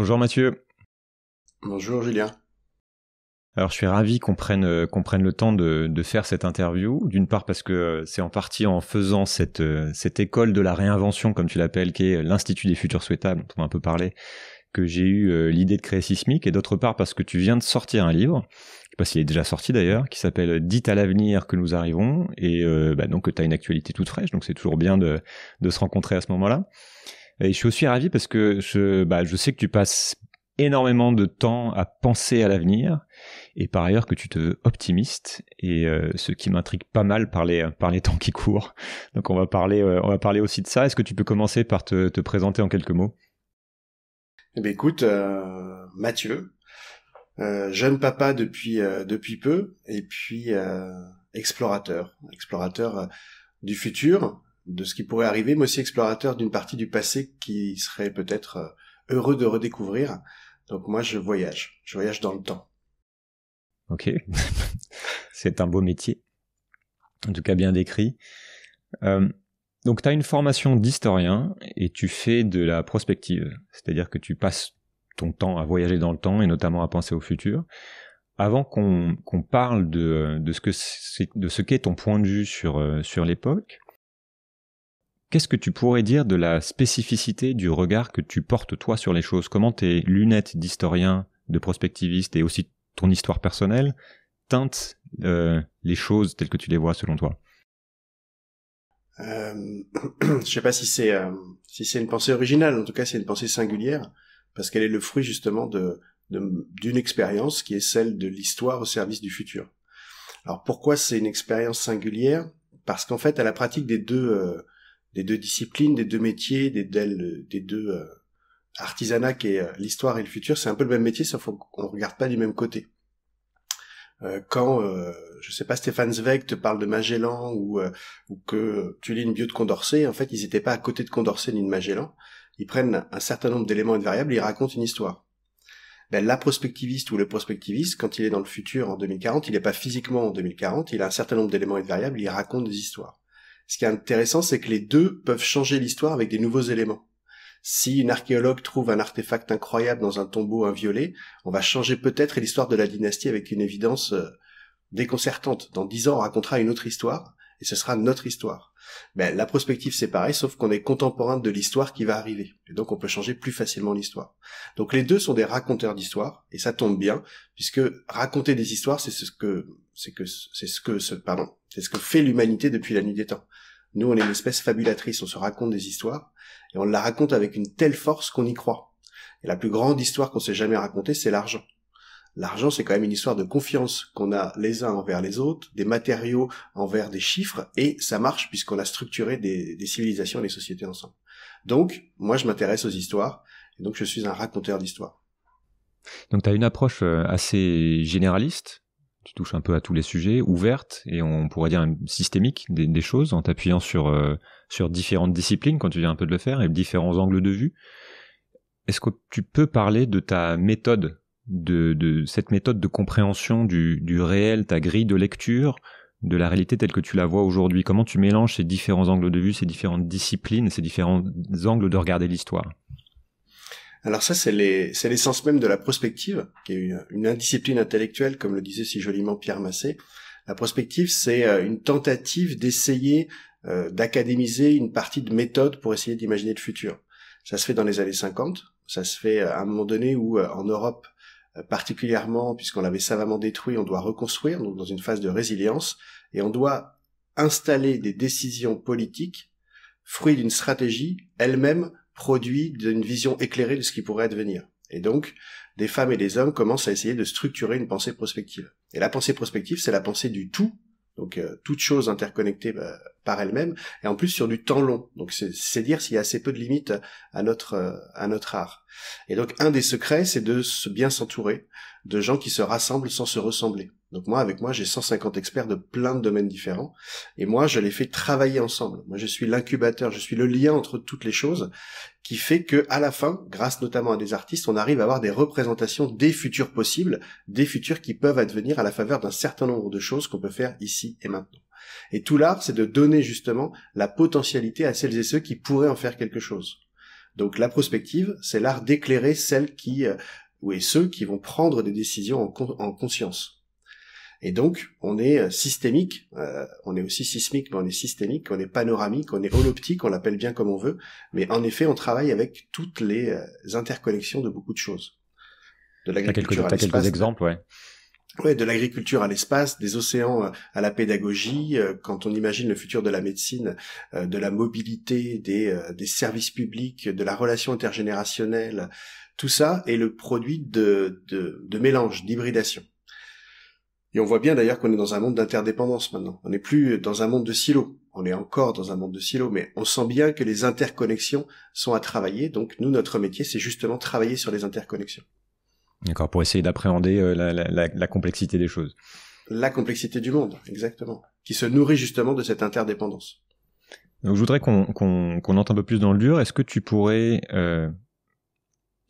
Bonjour Mathieu. Bonjour Julien. Alors je suis ravi qu'on prenne le temps de faire cette interview, d'une part parce que c'est en partie en faisant cette école de la réinvention, comme tu l'appelles, qui est l'Institut des futurs souhaitables, dont on a un peu parlé, que j'ai eu l'idée de créer Sismique, et d'autre part parce que tu viens de sortir un livre, je sais pas s'il est déjà sorti d'ailleurs, qui s'appelle « Dites à l'avenir que nous arrivons », et donc tu as une actualité toute fraîche, donc c'est toujours bien de se rencontrer à ce moment-là. Et je suis aussi ravi parce que je sais que tu passes énormément de temps à penser à l'avenir, et par ailleurs que tu te veux optimiste, et ce qui m'intrigue pas mal par les temps qui courent. Donc on va parler aussi de ça. Est-ce que tu peux commencer par te présenter en quelques mots ? Eh bien, écoute, Mathieu, jeune papa depuis peu, et puis explorateur du futur, de ce qui pourrait arriver, mais aussi explorateur d'une partie du passé qui serait peut-être heureux de redécouvrir. Donc moi, je voyage dans le temps. Ok, c'est un beau métier, en tout cas bien décrit. Donc, tu as une formation d'historien et tu fais de la prospective, c'est-à-dire que tu passes ton temps à voyager dans le temps et notamment à penser au futur. Avant qu'on parle de ce qu'est ton point de vue sur l'époque, qu'est-ce que tu pourrais dire de la spécificité du regard que tu portes toi sur les choses? Comment tes lunettes d'historien, de prospectiviste et aussi ton histoire personnelle teintent les choses telles que tu les vois selon toi? Je sais pas si c'est une pensée originale, en tout cas c'est une pensée singulière, parce qu'elle est le fruit justement d'une expérience qui est celle de l'histoire au service du futur. Alors pourquoi c'est une expérience singulière? Parce qu'en fait à la pratique des deux disciplines, des deux métiers, des deux artisanats qui est l'histoire et le futur, c'est un peu le même métier, sauf qu'on regarde pas du même côté. Quand, je sais pas, Stéphane Zweig te parle de Magellan ou que tu lis une bio de Condorcet, en fait, ils étaient pas à côté de Condorcet ni de Magellan. Ils prennent un certain nombre d'éléments et de variables et ils racontent une histoire. Ben, la prospectiviste ou le prospectiviste, quand il est dans le futur en 2040, il est pas physiquement en 2040, il a un certain nombre d'éléments et de variables, il raconte des histoires. Ce qui est intéressant, c'est que les deux peuvent changer l'histoire avec des nouveaux éléments. Si une archéologue trouve un artefact incroyable dans un tombeau inviolé, on va changer peut-être l'histoire de la dynastie avec une évidence déconcertante. Dans 10 ans, on racontera une autre histoire, et ce sera notre histoire. Ben, la prospective, c'est pareil, sauf qu'on est contemporain de l'histoire qui va arriver. Et donc, on peut changer plus facilement l'histoire. Donc, les deux sont des raconteurs d'histoire, et ça tombe bien, puisque raconter des histoires, c'est ce que fait l'humanité depuis la nuit des temps. Nous, on est une espèce fabulatrice, on se raconte des histoires, et on la raconte avec une telle force qu'on y croit. Et la plus grande histoire qu'on s'est jamais racontée, c'est l'argent. L'argent, c'est quand même une histoire de confiance qu'on a les uns envers les autres, des matériaux envers des chiffres, et ça marche puisqu'on a structuré des civilisations et des sociétés ensemble. Donc, moi, je m'intéresse aux histoires, et donc je suis un raconteur d'histoires. Donc, tu as une approche assez généraliste? Tu touches un peu à tous les sujets, ouverte, et on pourrait dire systémique des choses, en t'appuyant sur différentes disciplines, quand tu viens un peu de le faire, et différents angles de vue. Est-ce que tu peux parler de ta méthode, de cette méthode de compréhension du réel, ta grille de lecture, de la réalité telle que tu la vois aujourd'hui? Comment tu mélanges ces différents angles de vue, ces différentes disciplines, ces différents angles de regarder l'histoire? Alors ça, c'est l'essence même de la prospective, qui est une indiscipline intellectuelle, comme le disait si joliment Pierre Massé. La prospective, c'est une tentative d'essayer d'académiser une partie de méthode pour essayer d'imaginer le futur. Ça se fait dans les années 50, ça se fait à un moment donné où, en Europe particulièrement, puisqu'on l'avait savamment détruit, on doit reconstruire, donc dans une phase de résilience, et on doit installer des décisions politiques, fruit d'une stratégie elle-même, produit d'une vision éclairée de ce qui pourrait advenir. Et donc, des femmes et des hommes commencent à essayer de structurer une pensée prospective. Et la pensée prospective, c'est la pensée du tout, donc toute chose interconnectée par elle-même, et en plus sur du temps long. Donc c'est dire s'il y a assez peu de limites à notre art. Et donc, un des secrets, c'est de bien s'entourer de gens qui se rassemblent sans se ressembler. Donc moi, avec moi, j'ai 150 experts de plein de domaines différents, et moi, je les fais travailler ensemble. Moi, je suis l'incubateur, je suis le lien entre toutes les choses, qui fait que, à la fin, grâce notamment à des artistes, on arrive à avoir des représentations des futurs possibles, des futurs qui peuvent advenir à la faveur d'un certain nombre de choses qu'on peut faire ici et maintenant. Et tout l'art, c'est de donner justement la potentialité à celles et ceux qui pourraient en faire quelque chose. Donc la prospective, c'est l'art d'éclairer celles qui, ou et ceux qui vont prendre des décisions en conscience. Et donc, on est systémique, on est aussi sismique, mais on est systémique, on est panoramique, on est holoptique, on l'appelle bien comme on veut, mais en effet, on travaille avec toutes les interconnexions de beaucoup de choses. De l'agriculture à l'espace. T'as quelques exemples, ouais. Ouais, de l'agriculture à l'espace, des océans à la pédagogie, quand on imagine le futur de la médecine, de la mobilité, des services publics, de la relation intergénérationnelle, tout ça est le produit de mélange, d'hybridation. Et on voit bien d'ailleurs qu'on est dans un monde d'interdépendance maintenant. On n'est plus dans un monde de silos. On est encore dans un monde de silos, mais on sent bien que les interconnexions sont à travailler. Donc nous, notre métier, c'est justement travailler sur les interconnexions. D'accord, pour essayer d'appréhender la complexité des choses. La complexité du monde, exactement, qui se nourrit justement de cette interdépendance. Donc je voudrais qu'on entre un peu plus dans le dur. Est-ce que tu pourrais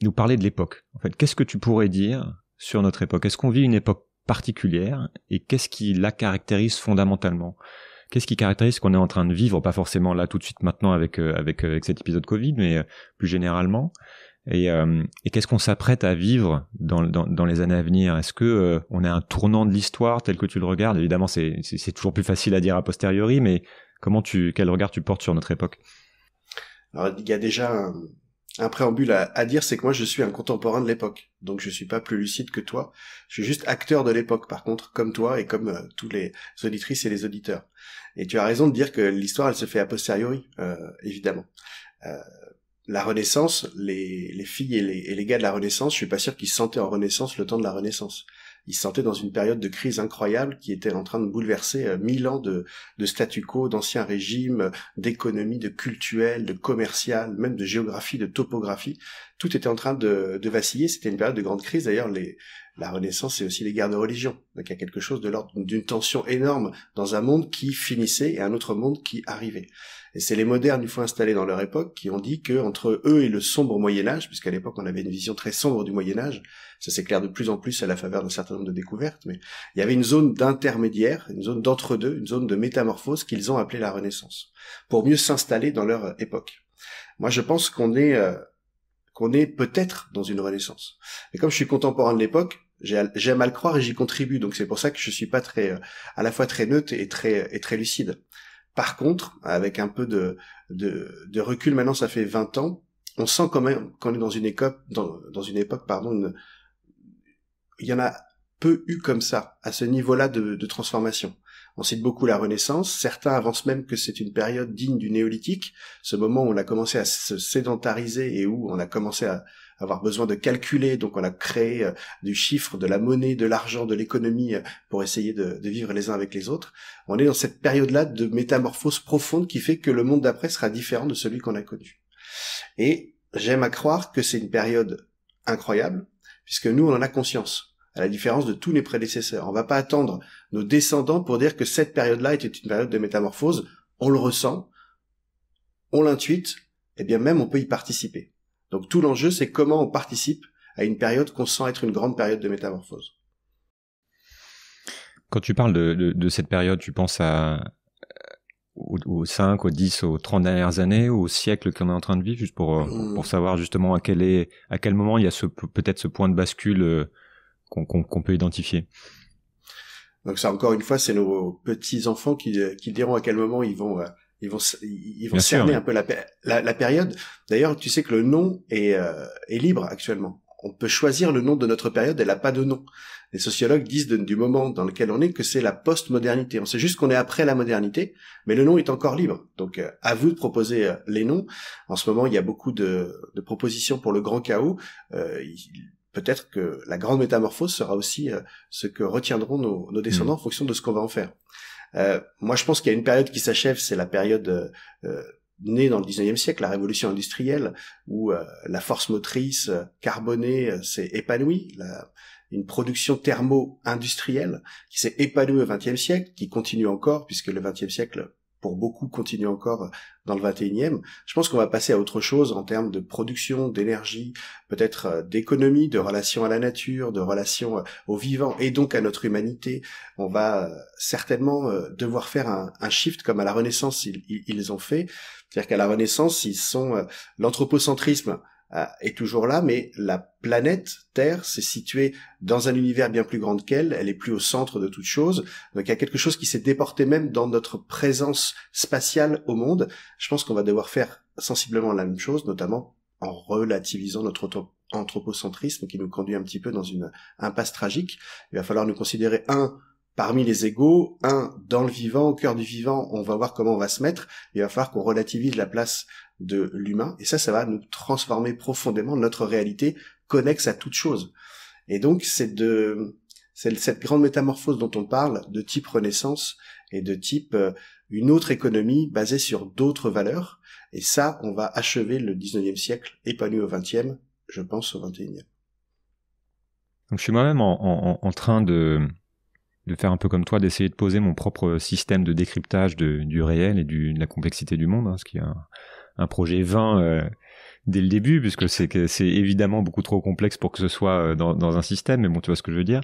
nous parler de l'époque? En fait, qu'est-ce que tu pourrais dire sur notre époque? Est-ce qu'on vit une époque particulière et qu'est-ce qui la caractérise fondamentalement? Qu'est-ce qui caractérise ce qu'on est en train de vivre, pas forcément là tout de suite maintenant avec cet épisode Covid, mais plus généralement? Et qu'est-ce qu'on s'apprête à vivre dans les années à venir? Est-ce que on a un tournant de l'histoire tel que tu le regardes? Évidemment, c'est toujours plus facile à dire a posteriori, mais quel regard tu portes sur notre époque? Alors, il y a déjà un préambule à dire, c'est que moi je suis un contemporain de l'époque, donc je suis pas plus lucide que toi, je suis juste acteur de l'époque par contre, comme toi et comme tous les auditrices et les auditeurs. Et tu as raison de dire que l'histoire elle se fait a posteriori, évidemment. La Renaissance, les filles et les gars de la Renaissance, je suis pas sûr qu'ils se sentaient en Renaissance le temps de la Renaissance. Ils se sentaient dans une période de crise incroyable qui était en train de bouleverser 1000 ans de statu quo, d'anciens régimes, d'économie, de cultuel, de commercial, même de géographie, de topographie. Tout était en train de vaciller. C'était une période de grande crise. D'ailleurs, la Renaissance, c'est aussi les guerres de religion. Donc il y a quelque chose de l'ordre d'une tension énorme dans un monde qui finissait et un autre monde qui arrivait. Et c'est les modernes, une fois installés dans leur époque, qui ont dit que entre eux et le sombre Moyen-Âge, puisqu'à l'époque on avait une vision très sombre du Moyen-Âge, ça s'éclaire de plus en plus à la faveur d'un certain nombre de découvertes, mais il y avait une zone d'intermédiaire, une zone d'entre-deux, une zone de métamorphose qu'ils ont appelée la Renaissance, pour mieux s'installer dans leur époque. Moi je pense qu'on est peut-être dans une Renaissance. Mais comme je suis contemporain de l'époque, j'ai à mal croire et j'y contribue, donc c'est pour ça que je suis pas très, à la fois très neutre et très lucide. Par contre, avec un peu de recul, maintenant ça fait 20 ans, on sent quand même qu'on est dans une époque, dans une époque, pardon, il y en a peu eu comme ça, à ce niveau-là de transformation. On cite beaucoup la Renaissance, certains avancent même que c'est une période digne du néolithique, ce moment où on a commencé à se sédentariser et où on a commencé à avoir besoin de calculer, donc on a créé du chiffre, de la monnaie, de l'argent, de l'économie pour essayer de vivre les uns avec les autres. On est dans cette période-là de métamorphose profonde qui fait que le monde d'après sera différent de celui qu'on a connu. Et j'aime à croire que c'est une période incroyable, puisque nous on en a conscience. À la différence de tous les prédécesseurs. On va pas attendre nos descendants pour dire que cette période-là était une période de métamorphose. On le ressent, on l'intuite, et bien même on peut y participer. Donc tout l'enjeu, c'est comment on participe à une période qu'on sent être une grande période de métamorphose. Quand tu parles de cette période, tu penses aux 5, aux 10, aux 30 dernières années, au siècle qu'on est en train de vivre, juste pour savoir justement à quel moment il y a peut-être ce point de bascule qu'on peut identifier. Donc ça, encore une fois, c'est nos petits enfants qui diront à quel moment ils vont cerner un peu la période. D'ailleurs, tu sais que le nom est libre actuellement. On peut choisir le nom de notre période, elle n'a pas de nom. Les sociologues disent du moment dans lequel on est que c'est la post-modernité. On sait juste qu'on est après la modernité, mais le nom est encore libre. Donc à vous de proposer les noms. En ce moment, il y a beaucoup de propositions pour le grand chaos. Peut-être que la grande métamorphose sera aussi ce que retiendront nos descendants en fonction de ce qu'on va en faire. Moi, je pense qu'il y a une période qui s'achève, c'est la période née dans le 19e siècle, la révolution industrielle, où la force motrice carbonée s'est épanouie, une production thermo-industrielle qui s'est épanouie au 20e siècle, qui continue encore, puisque le 20e siècle pour beaucoup continue encore dans le 21e. Je pense qu'on va passer à autre chose en termes de production, d'énergie, peut-être d'économie, de relation à la nature, de relation au vivant et donc à notre humanité. On va certainement devoir faire un shift comme à la Renaissance ils ont fait. C'est-à-dire qu'à la Renaissance, ils sont l'anthropocentrisme est toujours là, mais la planète Terre s'est située dans un univers bien plus grand qu'elle, elle est plus au centre de toute chose, donc il y a quelque chose qui s'est déporté même dans notre présence spatiale au monde. Je pense qu'on va devoir faire sensiblement la même chose, notamment en relativisant notre anthropocentrisme qui nous conduit un petit peu dans une impasse tragique. Il va falloir nous considérer parmi les égaux, dans le vivant, au cœur du vivant, on va voir comment on va se mettre, il va falloir qu'on relativise la place de l'humain, et ça va nous transformer profondément notre réalité connexe à toute chose. Et donc, c'est cette grande métamorphose dont on parle, de type Renaissance, et de type une autre économie basée sur d'autres valeurs, et ça, on va achever le 19e siècle, épanoui au 20e, je pense au 21e. Donc, je suis moi-même en train de faire un peu comme toi, d'essayer de poser mon propre système de décryptage du réel et de la complexité du monde, ce qui est un projet vain dès le début, puisque c'est évidemment beaucoup trop complexe pour que ce soit dans un système, mais bon, tu vois ce que je veux dire.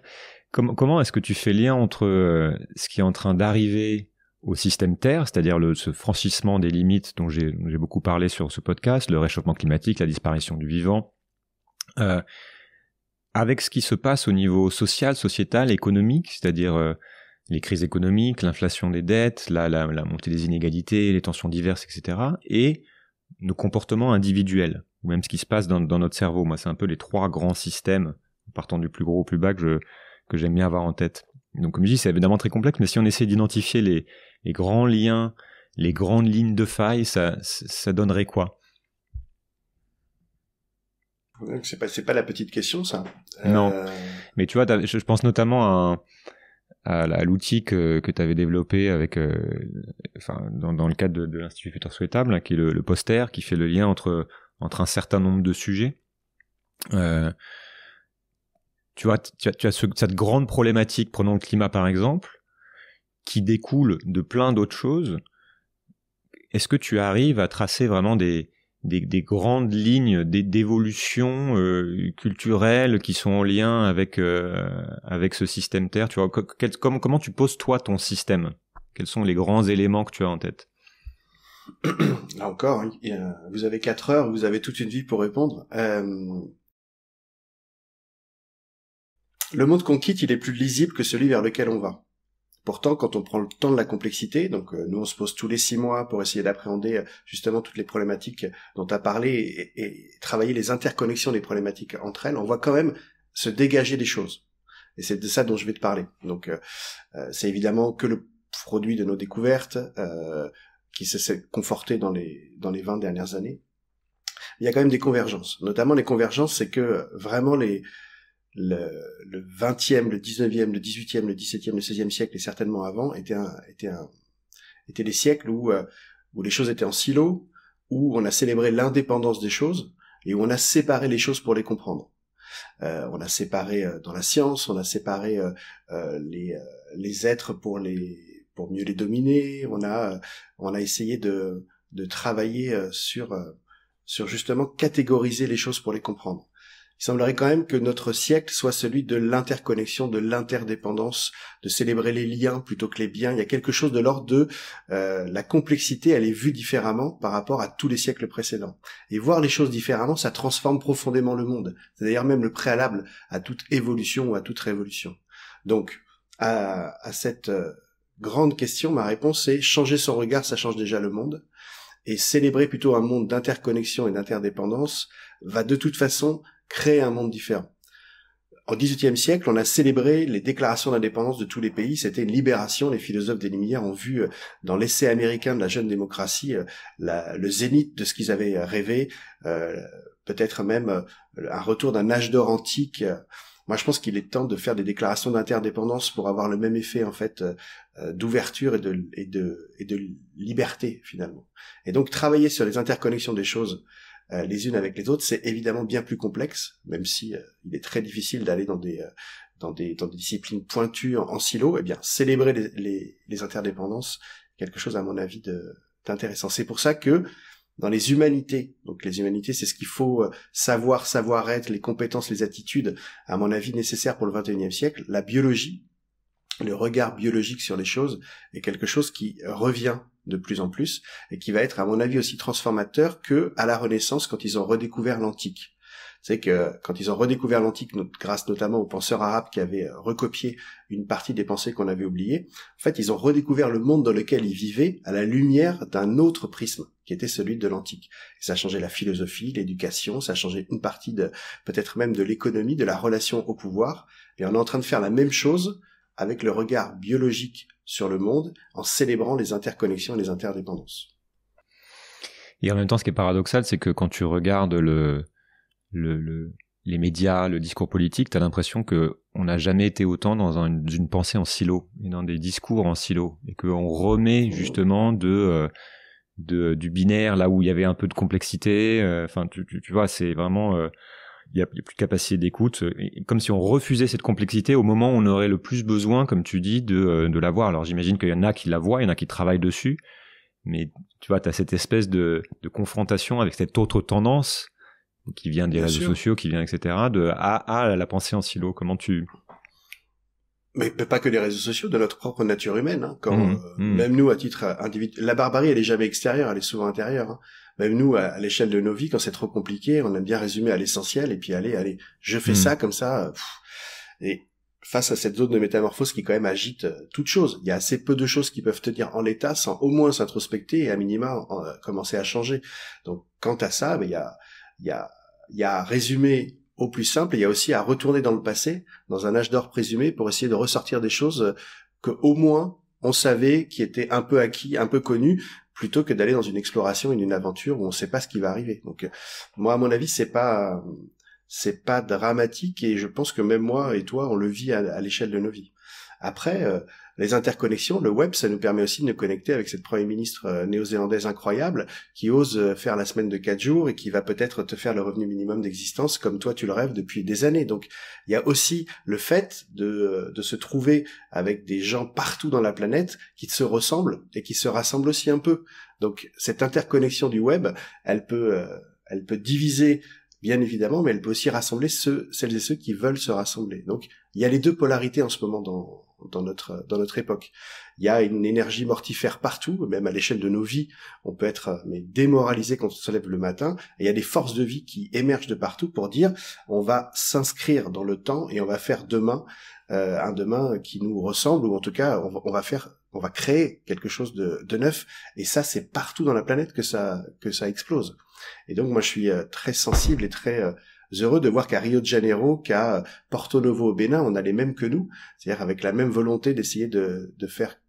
Comment est-ce que tu fais lien entre ce qui est en train d'arriver au système Terre, c'est-à-dire ce franchissement des limites dont j'ai beaucoup parlé sur ce podcast, le réchauffement climatique, la disparition du vivant, avec ce qui se passe au niveau social, sociétal, économique, c'est-à-dire les crises économiques, l'inflation des dettes, la montée des inégalités, les tensions diverses, etc., et nos comportements individuels, ou même ce qui se passe dans notre cerveau. Moi, c'est un peu les trois grands systèmes, partant du plus gros au plus bas, que j'aime bien avoir en tête. Donc, comme je dis, c'est évidemment très complexe, mais si on essaie d'identifier les grands liens, les grandes lignes de faille, ça donnerait quoi ? C'est pas la petite question, ça. Non, mais tu vois, je pense notamment à l'outil que tu avais développé avec, dans le cadre de l'Institut Futur Souhaitable, qui est le poster, qui fait le lien entre un certain nombre de sujets. Tu vois, tu as cette grande problématique, prenons le climat par exemple, qui découle de plein d'autres choses. Est-ce que tu arrives à tracer vraiment des grandes lignes d'évolution culturelle qui sont en lien avec ce système Terre, tu vois, comment tu poses toi ton système? Quels sont les grands éléments que tu as en tête? Là encore, vous avez 4 heures, vous avez toute une vie pour répondre. Le monde qu'on quitte, il est plus lisible que celui vers lequel on va. Pourtant, quand on prend le temps de la complexité, donc nous on se pose tous les 6 mois pour essayer d'appréhender justement toutes les problématiques dont tu as parlé et travailler les interconnexions des problématiques entre elles, on voit quand même se dégager des choses. Et c'est de ça dont je vais te parler. Donc c'est évidemment que le produit de nos découvertes qui s'est conforté dans les 20 dernières années. Il y a quand même des convergences. Notamment les convergences, c'est que vraiment le 20e, le 19e, le 18e, le 17e, le 16e siècle et certainement avant étaient des siècles où les choses étaient en silos, où on a célébré l'indépendance des choses et où on a séparé les choses pour les comprendre. On a séparé dans la science, on a séparé les êtres pour mieux les dominer, on a essayé de travailler sur justement catégoriser les choses pour les comprendre. Il semblerait quand même que notre siècle soit celui de l'interconnexion, de l'interdépendance, de célébrer les liens plutôt que les biens. Il y a quelque chose de l'ordre de la complexité, elle est vue différemment par rapport à tous les siècles précédents. Et voir les choses différemment, ça transforme profondément le monde. C'est d'ailleurs même le préalable à toute évolution ou à toute révolution. Donc, à cette grande question, ma réponse est changer son regard, ça change déjà le monde. Et célébrer plutôt un monde d'interconnexion et d'interdépendance va de toute façon créer un monde différent. Au XVIIIe siècle, on a célébré les déclarations d'indépendance de tous les pays, c'était une libération, les philosophes des Lumières ont vu dans l'essai américain de la jeune démocratie le zénith de ce qu'ils avaient rêvé, peut-être même un retour d'un âge d'or antique. Moi, je pense qu'il est temps de faire des déclarations d'interdépendance pour avoir le même effet, en fait, d'ouverture et de liberté, finalement. Et donc, travailler sur les interconnexions des choses les unes avec les autres, c'est évidemment bien plus complexe, même si il est très difficile d'aller dans des disciplines pointues en silo. Eh bien, célébrer les interdépendances quelque chose, à mon avis, d'intéressant. C'est pour ça que dans les humanités, donc les humanités, c'est ce qu'il faut savoir, savoir-être, les compétences, les attitudes, à mon avis, nécessaires pour le 21e siècle, la biologie, le regard biologique sur les choses est quelque chose qui revient de plus en plus et qui va être, à mon avis, aussi transformateur que à la Renaissance quand ils ont redécouvert l'Antique. C'est que quand ils ont redécouvert l'Antique, grâce notamment aux penseurs arabes qui avaient recopié une partie des pensées qu'on avait oubliées, en fait, ils ont redécouvert le monde dans lequel ils vivaient à la lumière d'un autre prisme, qui était celui de l'Antique. Et ça a changé la philosophie, l'éducation, ça a changé une partie de, peut-être même de l'économie, de la relation au pouvoir. Et on est en train de faire la même chose avec le regard biologique sur le monde, en célébrant les interconnexions et les interdépendances. Et en même temps, ce qui est paradoxal, c'est que quand tu regardes les médias, le discours politique, tu as l'impression qu'on n'a jamais été autant dans une pensée en silo, et dans des discours en silo, et qu'on remet justement du binaire là où il y avait un peu de complexité. Enfin, tu vois, c'est vraiment... il n'y a plus de capacité d'écoute, comme si on refusait cette complexité au moment où on aurait le plus besoin, comme tu dis, de la voir. Alors j'imagine qu'il y en a qui la voient, il y en a qui travaillent dessus, mais tu vois, tu as cette espèce de confrontation avec cette autre tendance qui vient des réseaux sociaux, qui vient, etc., à la pensée en silo. Comment tu... Mais pas que des réseaux sociaux, de notre propre nature humaine. Hein, quand même nous, à titre individuel, la barbarie, elle est jamais extérieure, elle est souvent intérieure. Hein. Même nous, à l'échelle de nos vies, quand c'est trop compliqué, on aime bien résumer à l'essentiel et puis allez, je fais ça comme ça. Et face à cette zone de métamorphose qui quand même agite toute chose, il y a assez peu de choses qui peuvent tenir en l'état sans au moins s'introspecter et à minima commencer à changer. Donc, quant à ça, il y a à résumer au plus simple, il y a aussi à retourner dans le passé, dans un âge d'or présumé, pour essayer de ressortir des choses que au moins on savait, qui étaient un peu acquis, un peu connues, plutôt que d'aller dans une exploration, une aventure où on ne sait pas ce qui va arriver. Donc moi, à mon avis, c'est pas dramatique, et je pense que même moi et toi, on le vit à l'échelle de nos vies. Après, les interconnexions, le web, ça nous permet aussi de nous connecter avec cette Premier ministre néo-zélandaise incroyable qui ose faire la semaine de 4 jours et qui va peut-être te faire le revenu minimum d'existence comme toi tu le rêves depuis des années. Donc il y a aussi le fait de se trouver avec des gens partout dans la planète qui se ressemblent et qui se rassemblent aussi un peu. Donc cette interconnexion du web, elle peut diviser, bien évidemment, mais elle peut aussi rassembler celles et ceux qui veulent se rassembler. Donc il y a les deux polarités en ce moment dans notre époque. Il y a une énergie mortifère partout, même à l'échelle de nos vies. On peut être démoralisé quand on se lève le matin, et il y a des forces de vie qui émergent de partout pour dire on va s'inscrire dans le temps et on va faire demain un demain qui nous ressemble, ou en tout cas on va créer quelque chose de neuf. Et ça, c'est partout dans la planète que ça explose. Et donc moi, je suis très sensible et très heureux de voir qu'à Rio de Janeiro, qu'à Porto Novo au Bénin, on a les mêmes que nous, c'est-à-dire avec la même volonté d'essayer de faire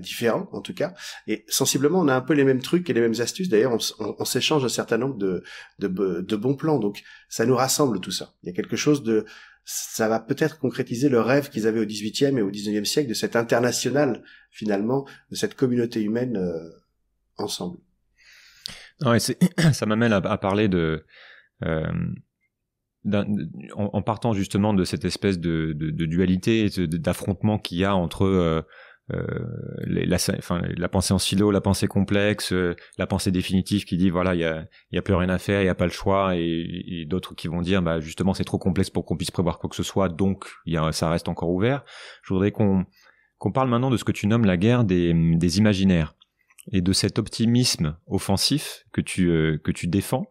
différent, en tout cas, et sensiblement on a un peu les mêmes trucs et les mêmes astuces. D'ailleurs, on s'échange un certain nombre de bons plans, donc ça nous rassemble tout ça. Il y a quelque chose de... ça va peut-être concrétiser le rêve qu'ils avaient au 18e et au 19e siècle de cette internationale, finalement, de cette communauté humaine ensemble. Ouais, ça m'amène à parler de... en partant justement de cette espèce de dualité, d'affrontement qu'il y a entre la pensée en silo, la pensée complexe, la pensée définitive qui dit voilà, il y a plus rien à faire, il y a pas le choix, et d'autres qui vont dire bah justement c'est trop complexe pour qu'on puisse prévoir quoi que ce soit, donc ça reste encore ouvert. Je voudrais qu'on parle maintenant de ce que tu nommes la guerre des imaginaires et de cet optimisme offensif que tu défends.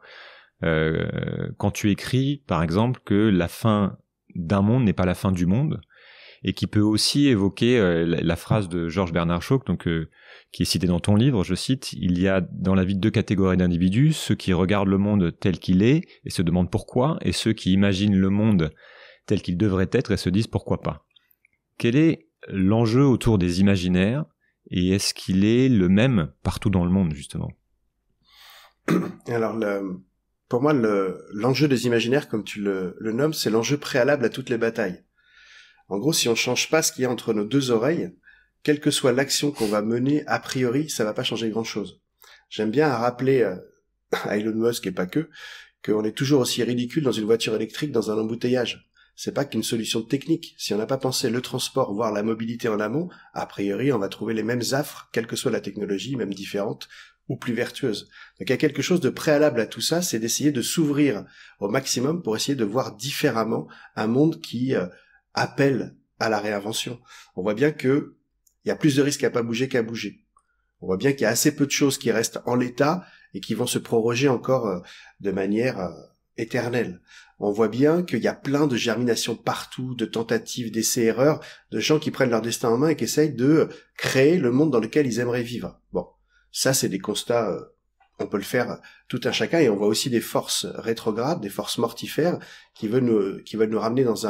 Quand tu écris, par exemple, que la fin d'un monde n'est pas la fin du monde, et qui peut aussi évoquer la phrase de Georges Bernard Shaw, donc, qui est citée dans ton livre, je cite, « Il y a dans la vie deux catégories d'individus, ceux qui regardent le monde tel qu'il est et se demandent pourquoi, et ceux qui imaginent le monde tel qu'il devrait être et se disent pourquoi pas. » Quel est l'enjeu autour des imaginaires, et est-ce qu'il est le même partout dans le monde, justement ? Alors, pour moi, l'enjeu des imaginaires, comme tu le nommes, c'est l'enjeu préalable à toutes les batailles. En gros, si on change pas ce qu'il y a entre nos deux oreilles, quelle que soit l'action qu'on va mener, a priori, ça va pas changer grand-chose. J'aime bien rappeler à Elon Musk, et pas que, qu'on est toujours aussi ridicule dans une voiture électrique, dans un embouteillage. C'est pas qu'une solution technique. Si on n'a pas pensé le transport, voire la mobilité en amont, a priori, on va trouver les mêmes affres, quelle que soit la technologie, même différente, ou plus vertueuse. Donc il y a quelque chose de préalable à tout ça, c'est d'essayer de s'ouvrir au maximum pour essayer de voir différemment un monde qui appelle à la réinvention. On voit bien que il y a plus de risques à pas bouger qu'à bouger. On voit bien qu'il y a assez peu de choses qui restent en l'état et qui vont se proroger encore de manière éternelle. On voit bien qu'il y a plein de germinations partout, de tentatives, d'essais-erreurs, de gens qui prennent leur destin en main et qui essayent de créer le monde dans lequel ils aimeraient vivre. Bon, ça c'est des constats, on peut le faire tout un chacun, et on voit aussi des forces rétrogrades, des forces mortifères qui veulent nous ramener dans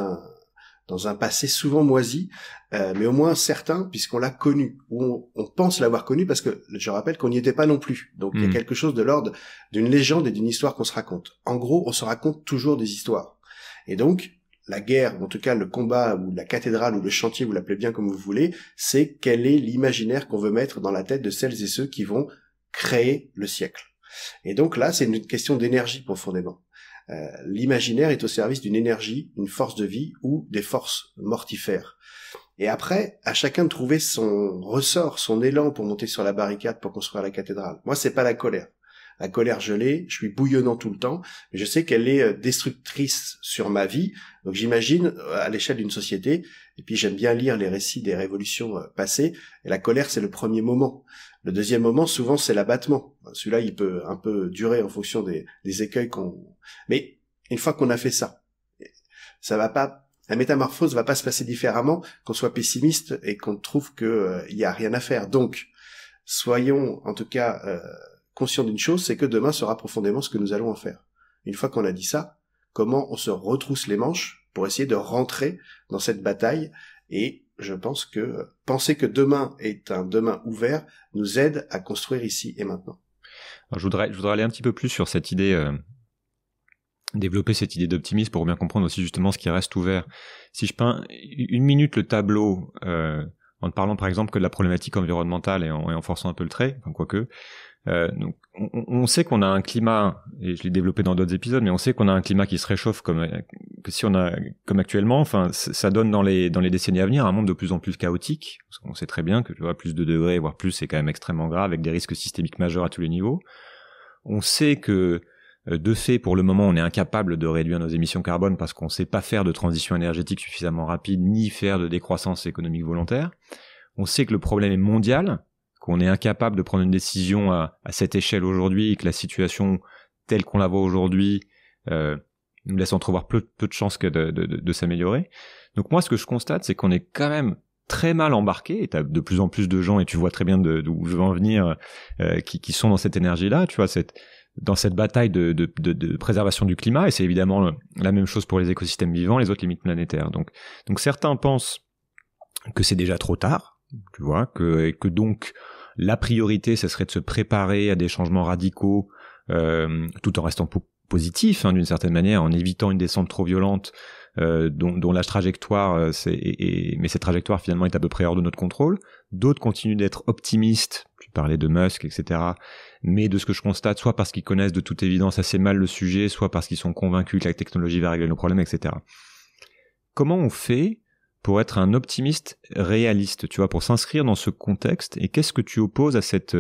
un passé souvent moisi, mais au moins certain, puisqu'on l'a connu, ou on pense l'avoir connu, parce que je rappelle qu'on n'y était pas non plus. Donc il y a quelque chose de l'ordre d'une légende et d'une histoire qu'on se raconte. En gros, on se raconte toujours des histoires. Et donc, la guerre, ou en tout cas le combat, ou la cathédrale, ou le chantier, vous l'appelez bien comme vous voulez, c'est quel est l'imaginaire qu'on veut mettre dans la tête de celles et ceux qui vont créer le siècle. Et donc là, c'est une question d'énergie profondément. L'imaginaire est au service d'une énergie, d'une force de vie ou des forces mortifères. Et après, à chacun de trouver son ressort, son élan pour monter sur la barricade, pour construire la cathédrale. Moi, c'est pas la colère. La colère, je l'ai, je suis bouillonnant tout le temps, mais je sais qu'elle est destructrice sur ma vie. Donc j'imagine à l'échelle d'une société, et puis j'aime bien lire les récits des révolutions passées, et la colère, c'est le premier moment. Le deuxième moment, souvent, c'est l'abattement. Celui-là, il peut un peu durer en fonction des écueils qu'on... Mais une fois qu'on a fait ça, ça va pas... La métamorphose va pas se passer différemment qu'on soit pessimiste et qu'on trouve que y a rien à faire. Donc, soyons en tout cas conscients d'une chose, c'est que demain sera profondément ce que nous allons en faire. Une fois qu'on a dit ça, comment on se retrousse les manches pour essayer de rentrer dans cette bataille? Et je pense que penser que demain est un demain ouvert nous aide à construire ici et maintenant. Alors je voudrais aller un petit peu plus sur cette idée, développer cette idée d'optimisme pour bien comprendre aussi justement ce qui reste ouvert. Si je peins une minute le tableau en te parlant par exemple que de la problématique environnementale et en forçant un peu le trait, enfin quoique, donc, on sait qu'on a un climat, et je l'ai développé dans d'autres épisodes, mais on sait qu'on a un climat qui se réchauffe comme actuellement. Enfin, ça donne dans les décennies à venir un monde de plus en plus chaotique. On sait très bien que tu vois, plus de degrés, voire plus, c'est quand même extrêmement grave, avec des risques systémiques majeurs à tous les niveaux. On sait que de fait, pour le moment, on est incapable de réduire nos émissions carbone parce qu'on ne sait pas faire de transition énergétique suffisamment rapide, ni faire de décroissance économique volontaire. On sait que le problème est mondial, qu'on est incapable de prendre une décision à cette échelle aujourd'hui et que la situation telle qu'on la voit aujourd'hui nous laisse entrevoir peu de chances que de s'améliorer. Donc moi, ce que je constate, c'est qu'on est quand même très mal embarqué, et tu as de plus en plus de gens, et tu vois très bien d'où je veux en venir, qui sont dans cette énergie-là, tu vois, dans cette bataille de préservation du climat, et c'est évidemment la même chose pour les écosystèmes vivants, les autres limites planétaires. Donc certains pensent que c'est déjà trop tard, tu vois, que donc la priorité, ça serait de se préparer à des changements radicaux, tout en restant positif, hein, d'une certaine manière, en évitant une descente trop violente, dont la trajectoire, mais cette trajectoire finalement est à peu près hors de notre contrôle. D'autres continuent d'être optimistes, tu parlais de Musk, etc., mais de ce que je constate, soit parce qu'ils connaissent de toute évidence assez mal le sujet, soit parce qu'ils sont convaincus que la technologie va régler nos problèmes, etc. Comment on fait pour être un optimiste réaliste, tu vois, pour s'inscrire dans ce contexte? Et qu'est-ce que tu opposes à cette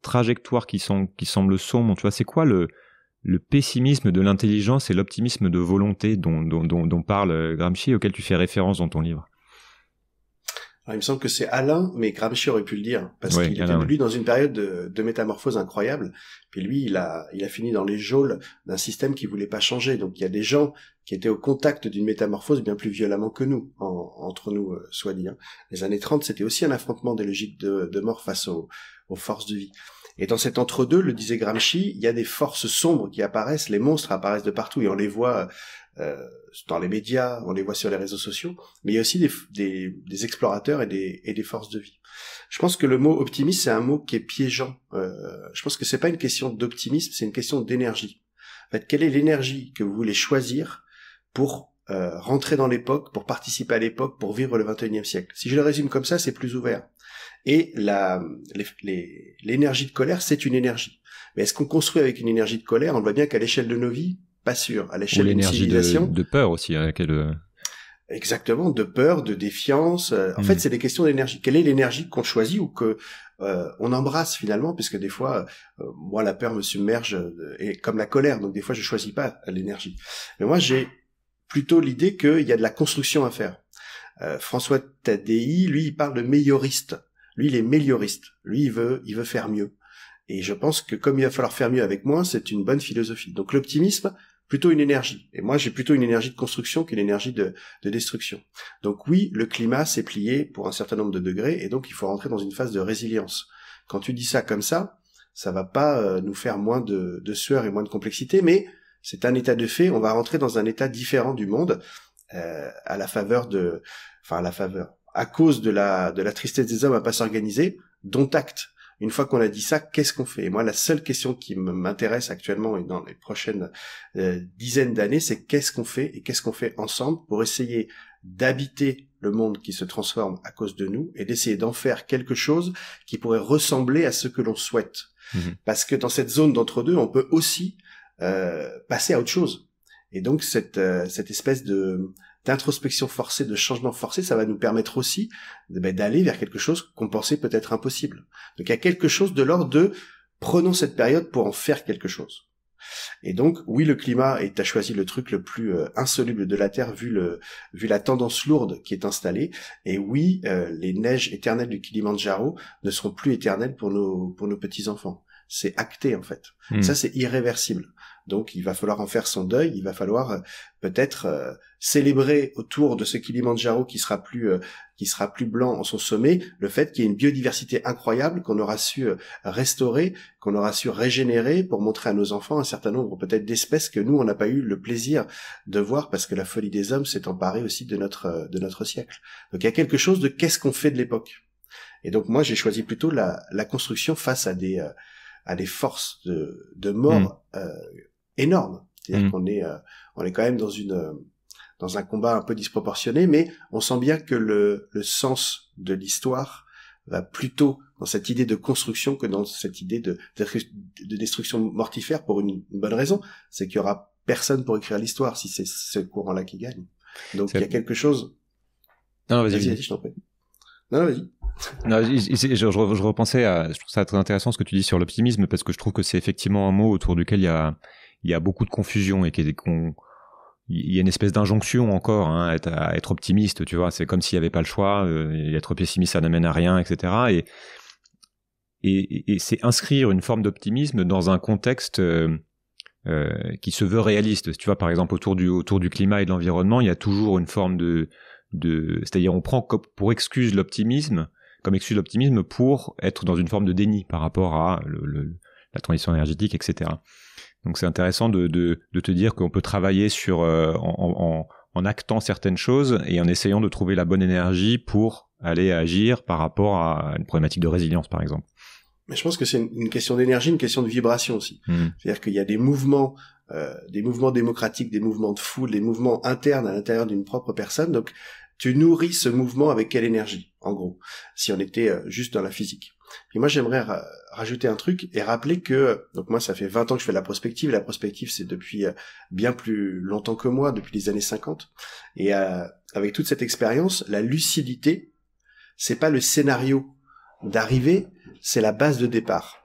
trajectoire qui semble sombre, tu vois? C'est quoi le pessimisme de l'intelligence et l'optimisme de volonté dont parle Gramsci et auquel tu fais référence dans ton livre? Alors, il me semble que c'est Alain, mais Gramsci aurait pu le dire, parce qu'il était, lui, dans une période de métamorphose incroyable. Puis lui, il a fini dans les geôles d'un système qui voulait pas changer. Donc il y a des gens qui étaient au contact d'une métamorphose bien plus violemment que nous, entre nous, soit dit. Hein. Les années 30, c'était aussi un affrontement des logiques de mort face aux forces de vie. Et dans cet entre-deux, le disait Gramsci, il y a des forces sombres qui apparaissent, les monstres apparaissent de partout, et on les voit dans les médias, on les voit sur les réseaux sociaux, mais il y a aussi des explorateurs et des forces de vie. Je pense que le mot optimiste, c'est un mot qui est piégeant. Je pense que c'est pas une question d'optimisme, c'est une question d'énergie. En fait, quelle est l'énergie que vous voulez choisir pour rentrer dans l'époque, pour participer à l'époque, pour vivre le 21e siècle? Si je le résume comme ça, c'est plus ouvert. Et l'énergie de colère, c'est une énergie. Mais est-ce qu'on construit avec une énergie de colère? On voit bien qu'à l'échelle de nos vies, pas sûr. À l'échelle d'une civilisation, l'énergie de peur aussi, à laquelle Exactement, de peur, de défiance. En fait, c'est des questions d'énergie. Quelle est l'énergie qu'on choisit ou que on embrasse finalement, puisque des fois, moi, la peur me submerge et comme la colère. Donc des fois, je choisis pas l'énergie. Mais moi, j'ai plutôt l'idée qu'il y a de la construction à faire. François Taddei, lui, il parle de mélioriste. Lui, il est mélioriste. Lui, il veut faire mieux. Et je pense que comme il va falloir faire mieux avec moins, c'est une bonne philosophie. Donc l'optimisme, plutôt une énergie. Et moi, j'ai plutôt une énergie de construction qu'une énergie de destruction. Donc oui, le climat s'est plié pour un certain nombre de degrés, et donc il faut rentrer dans une phase de résilience. Quand tu dis ça comme ça, ça va pas nous faire moins de sueur et moins de complexité, mais c'est un état de fait. On va rentrer dans un état différent du monde à cause de la tristesse des hommes à pas s'organiser, dont acte. Une fois qu'on a dit ça, qu'est-ce qu'on fait? Et moi, la seule question qui m'intéresse actuellement et dans les prochaines dizaines d'années, c'est qu'est-ce qu'on fait et qu'est-ce qu'on fait ensemble pour essayer d'habiter le monde qui se transforme à cause de nous et d'essayer d'en faire quelque chose qui pourrait ressembler à ce que l'on souhaite. Parce que dans cette zone d'entre-deux, on peut aussi passer à autre chose. Et donc, cette espèce d'introspection forcée, de changement forcé, ça va nous permettre aussi d'aller vers quelque chose qu'on pensait peut-être impossible. Donc il y a quelque chose de l'ordre de prenons cette période pour en faire quelque chose. Et donc oui, le climat, et tu as choisi le truc le plus insoluble de la Terre vu la tendance lourde qui est installée, et oui, les neiges éternelles du Kilimanjaro ne seront plus éternelles pour nos petits-enfants. C'est acté en fait. Ça, c'est irréversible. Donc il va falloir en faire son deuil, il va falloir peut-être célébrer autour de ce Kilimanjaro qui sera plus blanc en son sommet, le fait qu'il y ait une biodiversité incroyable qu'on aura su restaurer, qu'on aura su régénérer pour montrer à nos enfants un certain nombre peut-être d'espèces que nous on n'a pas eu le plaisir de voir parce que la folie des hommes s'est emparée aussi de notre siècle. Donc il y a quelque chose de qu'est-ce qu'on fait de l'époque. Et donc moi j'ai choisi plutôt la construction face à des forces de mort énormes. C'est-à-dire qu'on est quand même dans un combat un peu disproportionné, mais on sent bien que le sens de l'histoire va plutôt dans cette idée de construction que dans cette idée de destruction mortifère pour une bonne raison, c'est qu'il y aura personne pour écrire l'histoire si c'est ce courant-là qui gagne. Donc il y a quelque chose... Non, vas-y, je t'en prie. Non, vas-y. Non, je repensais à, je trouve ça très intéressant ce que tu dis sur l'optimisme parce que je trouve que c'est effectivement un mot autour duquel il y a beaucoup de confusion et il y a une espèce d'injonction encore à être optimiste, tu vois, c'est comme s'il n'y avait pas le choix, être pessimiste ça n'amène à rien, etc. Et c'est inscrire une forme d'optimisme dans un contexte qui se veut réaliste. Tu vois, par exemple autour du climat et de l'environnement, il y a toujours une forme c'est-à-dire on prend comme excuse l'optimisme pour être dans une forme de déni par rapport à la transition énergétique, etc. Donc c'est intéressant de te dire qu'on peut travailler sur en actant certaines choses et en essayant de trouver la bonne énergie pour aller agir par rapport à une problématique de résilience, par exemple. Mais je pense que c'est une question d'énergie, une question de vibration aussi. C'est-à-dire qu'il y a des mouvements démocratiques, des mouvements de foule, des mouvements internes à l'intérieur d'une propre personne. Donc tu nourris ce mouvement avec quelle énergie, en gros, si on était juste dans la physique. Et moi, j'aimerais rajouter un truc et rappeler que, donc moi, ça fait 20 ans que je fais de la prospective. La prospective, c'est depuis bien plus longtemps que moi, depuis les années 50. Et avec toute cette expérience, la lucidité, c'est pas le scénario d'arrivée, c'est la base de départ.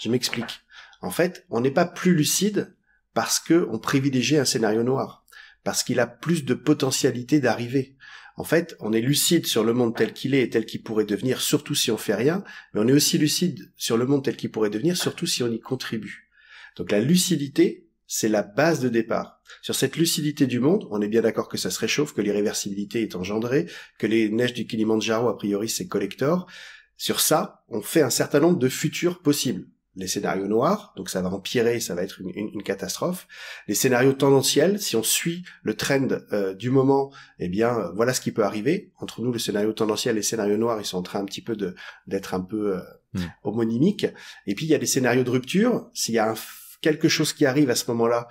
Je m'explique. En fait, on n'est pas plus lucide parce que on privilégie un scénario noir, parce qu'il a plus de potentialité d'arriver. En fait, on est lucide sur le monde tel qu'il est et tel qu'il pourrait devenir, surtout si on fait rien, mais on est aussi lucide sur le monde tel qu'il pourrait devenir, surtout si on y contribue. Donc la lucidité, c'est la base de départ. Sur cette lucidité du monde, on est bien d'accord que ça se réchauffe, que l'irréversibilité est engendrée, que les neiges du Kilimanjaro, a priori, c'est collector. Sur ça, on fait un certain nombre de futurs possibles. Les scénarios noirs, donc ça va empirer, ça va être une catastrophe. Les scénarios tendanciels, si on suit le trend du moment, eh bien voilà ce qui peut arriver. Entre nous, le scénario tendanciel et les scénarios noirs, ils sont en train un petit peu d'être un peu homonymiques. Et puis il y a les scénarios de rupture. S'il y a quelque chose qui arrive à ce moment-là,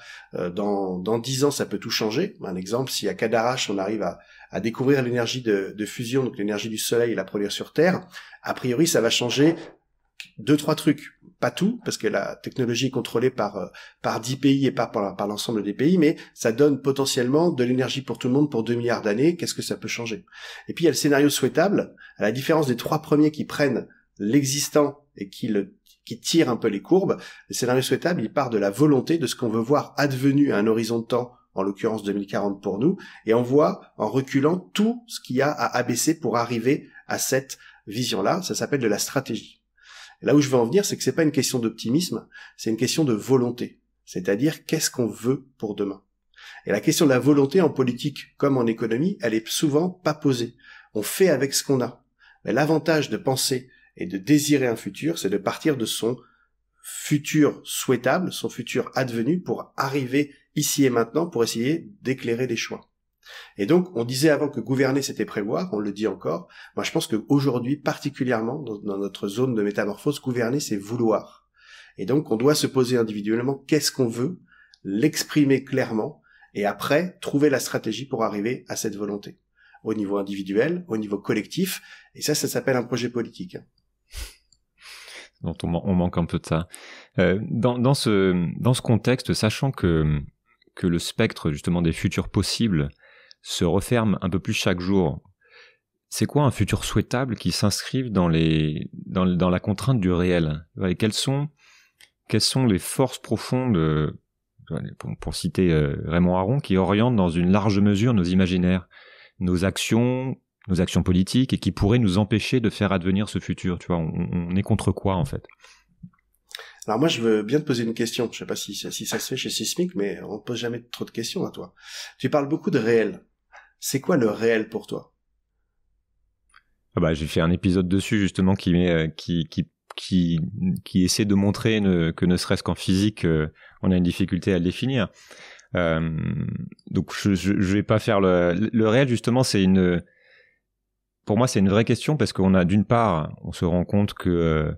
dans 10 ans, ça peut tout changer. Un exemple, si à Cadarache, on arrive à découvrir l'énergie de fusion, donc l'énergie du soleil et la produire sur Terre, a priori, ça va changer 2-3 trucs. pas tout, parce que la technologie est contrôlée par 10 pays et pas par l'ensemble des pays, mais ça donne potentiellement de l'énergie pour tout le monde pour 2 milliards d'années. Qu'est-ce que ça peut changer? Et puis il y a le scénario souhaitable, à la différence des 3 premiers qui prennent l'existant et qui tire un peu les courbes. Le scénario souhaitable, il part de la volonté de ce qu'on veut voir advenu à un horizon de temps, en l'occurrence 2040 pour nous, et on voit, en reculant, tout ce qu'il y a à abaisser pour arriver à cette vision-là. Ça s'appelle de la stratégie. Et là où je veux en venir, c'est que c'est pas une question d'optimisme, c'est une question de volonté. C'est-à-dire, qu'est-ce qu'on veut pour demain? Et la question de la volonté en politique comme en économie, elle est souvent pas posée. On fait avec ce qu'on a. Mais l'avantage de penser et de désirer un futur, c'est de partir de son futur souhaitable, son futur advenu, pour arriver ici et maintenant, pour essayer d'éclairer les choix. Et donc, on disait avant que gouverner, c'était prévoir, on le dit encore. Moi, je pense qu'aujourd'hui, particulièrement dans notre zone de métamorphose, gouverner, c'est vouloir. Et donc, on doit se poser individuellement qu'est-ce qu'on veut, l'exprimer clairement, et après, trouver la stratégie pour arriver à cette volonté. Au niveau individuel, au niveau collectif, et ça s'appelle un projet politique. Donc on manque un peu de ça. Dans ce contexte, sachant que le spectre justement des futurs possibles se referme un peu plus chaque jour, c'est quoi un futur souhaitable qui s'inscrive dans la contrainte du réel? Et quelles sont les forces profondes, pour citer Raymond Aron, qui orientent dans une large mesure nos imaginaires, nos actions politiques, et qui pourraient nous empêcher de faire advenir ce futur? Tu vois, on est contre quoi en fait? Alors moi, je veux bien te poser une question. Je sais pas si ça se fait chez Sismique, mais on ne pose jamais trop de questions à toi. Tu parles beaucoup de réel. C'est quoi le réel pour toi? Ah bah, j'ai fait un épisode dessus justement qui essaie de montrer que ne serait-ce qu'en physique, on a une difficulté à le définir. Donc je vais pas faire le réel. Justement, pour moi, c'est une vraie question, parce qu'on a, d'une part, on se rend compte que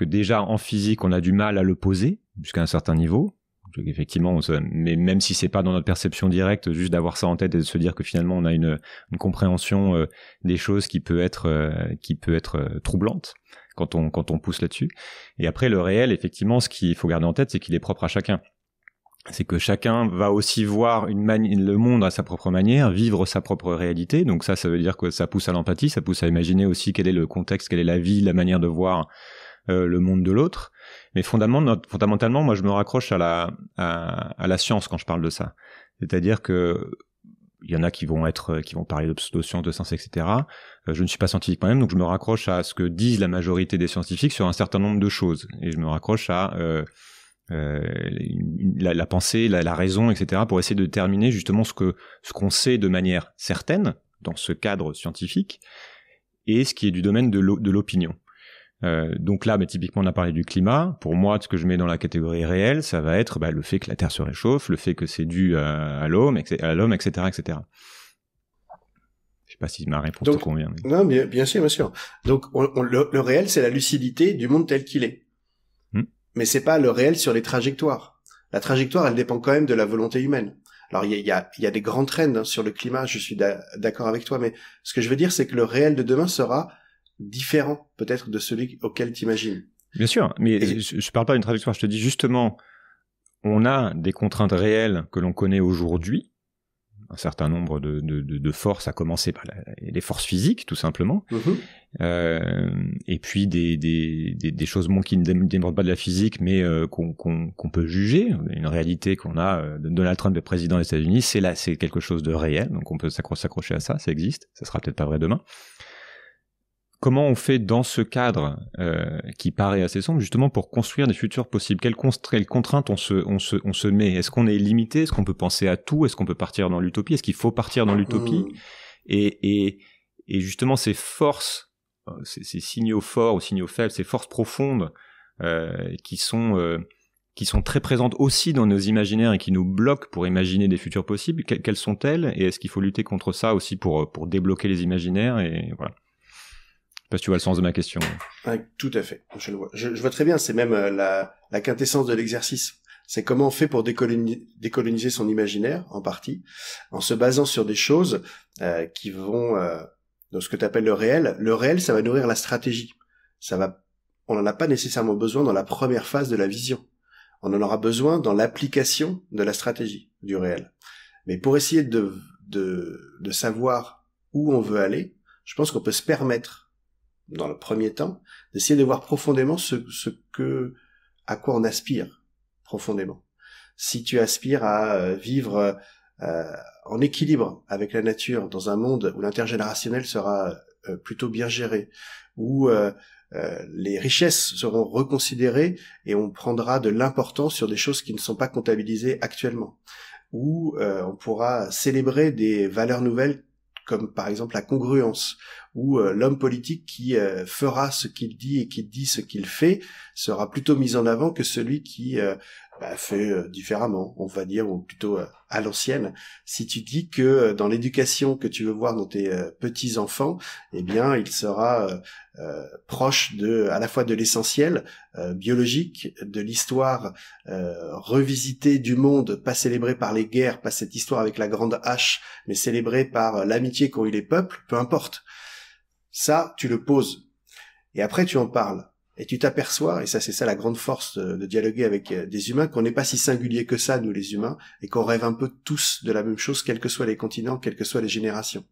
déjà en physique, on a du mal à le poser jusqu'à un certain niveau. Donc, effectivement, mais même si c'est pas dans notre perception directe, juste d'avoir ça en tête et de se dire que finalement, on a une compréhension des choses qui peut être troublante quand on pousse là-dessus. Et après, le réel, effectivement, ce qu'il faut garder en tête, c'est qu'il est propre à chacun. C'est que chacun va aussi voir le monde à sa propre manière, vivre sa propre réalité. Donc ça veut dire que ça pousse à l'empathie, ça pousse à imaginer aussi quel est le contexte, quelle est la vie, la manière de voir le monde de l'autre. Mais fondamentalement, moi, je me raccroche à la science quand je parle de ça. C'est-à-dire que il y en a qui vont parler de pseudo-sciences, de sciences, etc. Je ne suis pas scientifique moi-même, donc je me raccroche à ce que disent la majorité des scientifiques sur un certain nombre de choses. Et je me raccroche à la pensée, la raison, etc., pour essayer de déterminer justement ce qu'on sait de manière certaine dans ce cadre scientifique, et ce qui est du domaine de l'opinion. Donc là, typiquement, on a parlé du climat. Pour moi, ce que je mets dans la catégorie réelle, ça va être le fait que la Terre se réchauffe, le fait que c'est dû à l'homme, etc., etc. Je sais pas si ma réponse te convient. Mais... Non, mais bien sûr. Donc le réel, c'est la lucidité du monde tel qu'il est. Mais c'est pas le réel sur les trajectoires. La trajectoire, elle dépend quand même de la volonté humaine. Alors il y a des grands trends sur le climat, je suis d'accord avec toi, mais ce que je veux dire, c'est que le réel de demain sera différent peut-être de celui auquel t'imagines. Bien sûr, mais je parle pas d'une trajectoire, je te dis justement, on a des contraintes réelles que l'on connaît aujourd'hui, un certain nombre de forces, à commencer par les forces physiques, tout simplement. Et puis des choses qui ne dépendent pas de la physique, mais qu'on peut juger. Une réalité qu'on a, Donald Trump est président des États-Unis, c'est quelque chose de réel, donc on peut s'accrocher à ça, ça existe, ça sera peut-être pas vrai demain. Comment on fait dans ce cadre qui paraît assez sombre, justement, pour construire des futurs possibles? Quelles contraintes on se met? Est-ce qu'on est limité? Est-ce qu'on peut penser à tout? Est-ce qu'on peut partir dans l'utopie? Est-ce qu'il faut partir dans l'utopie? Et justement, ces forces, ces signaux forts ou signaux faibles, ces forces profondes qui sont très présentes aussi dans nos imaginaires et qui nous bloquent pour imaginer des futurs possibles, quelles sont-elles? Et est-ce qu'il faut lutter contre ça aussi pour débloquer les imaginaires? Et voilà. Parce que tu vois le sens de ma question. Ouais, tout à fait, je le vois. Je vois très bien, c'est même la quintessence de l'exercice. C'est comment on fait pour décoloniser son imaginaire, en partie, en se basant sur des choses qui vont, dans ce que tu appelles le réel. Le réel, ça va nourrir la stratégie. Ça va on n'en a pas nécessairement besoin dans la première phase de la vision. On en aura besoin dans l'application de la stratégie du réel. Mais pour essayer de savoir où on veut aller, je pense qu'on peut se permettre, dans le premier temps, d'essayer de voir profondément à quoi on aspire profondément. Si tu aspires à vivre en équilibre avec la nature dans un monde où l'intergénérationnel sera plutôt bien géré, où les richesses seront reconsidérées et on prendra de l'importance sur des choses qui ne sont pas comptabilisées actuellement, où on pourra célébrer des valeurs nouvelles comme par exemple la congruence, où l'homme politique qui fera ce qu'il dit et qui dit ce qu'il fait sera plutôt mis en avant que celui qui fait différemment, on va dire, ou plutôt à l'ancienne. Si tu dis que dans l'éducation que tu veux voir dans tes petits-enfants, eh bien, il sera proche à la fois de l'essentiel biologique, de l'histoire revisitée du monde, pas célébrée par les guerres, pas cette histoire avec la grande hache, mais célébrée par l'amitié qu'ont eu les peuples, peu importe. Ça, tu le poses. Et après, tu en parles. Et tu t'aperçois, et ça c'est ça la grande force de dialoguer avec des humains, qu'on n'est pas si singuliers que ça, nous les humains, et qu'on rêve un peu tous de la même chose, quels que soient les continents, quelles que soient les générations.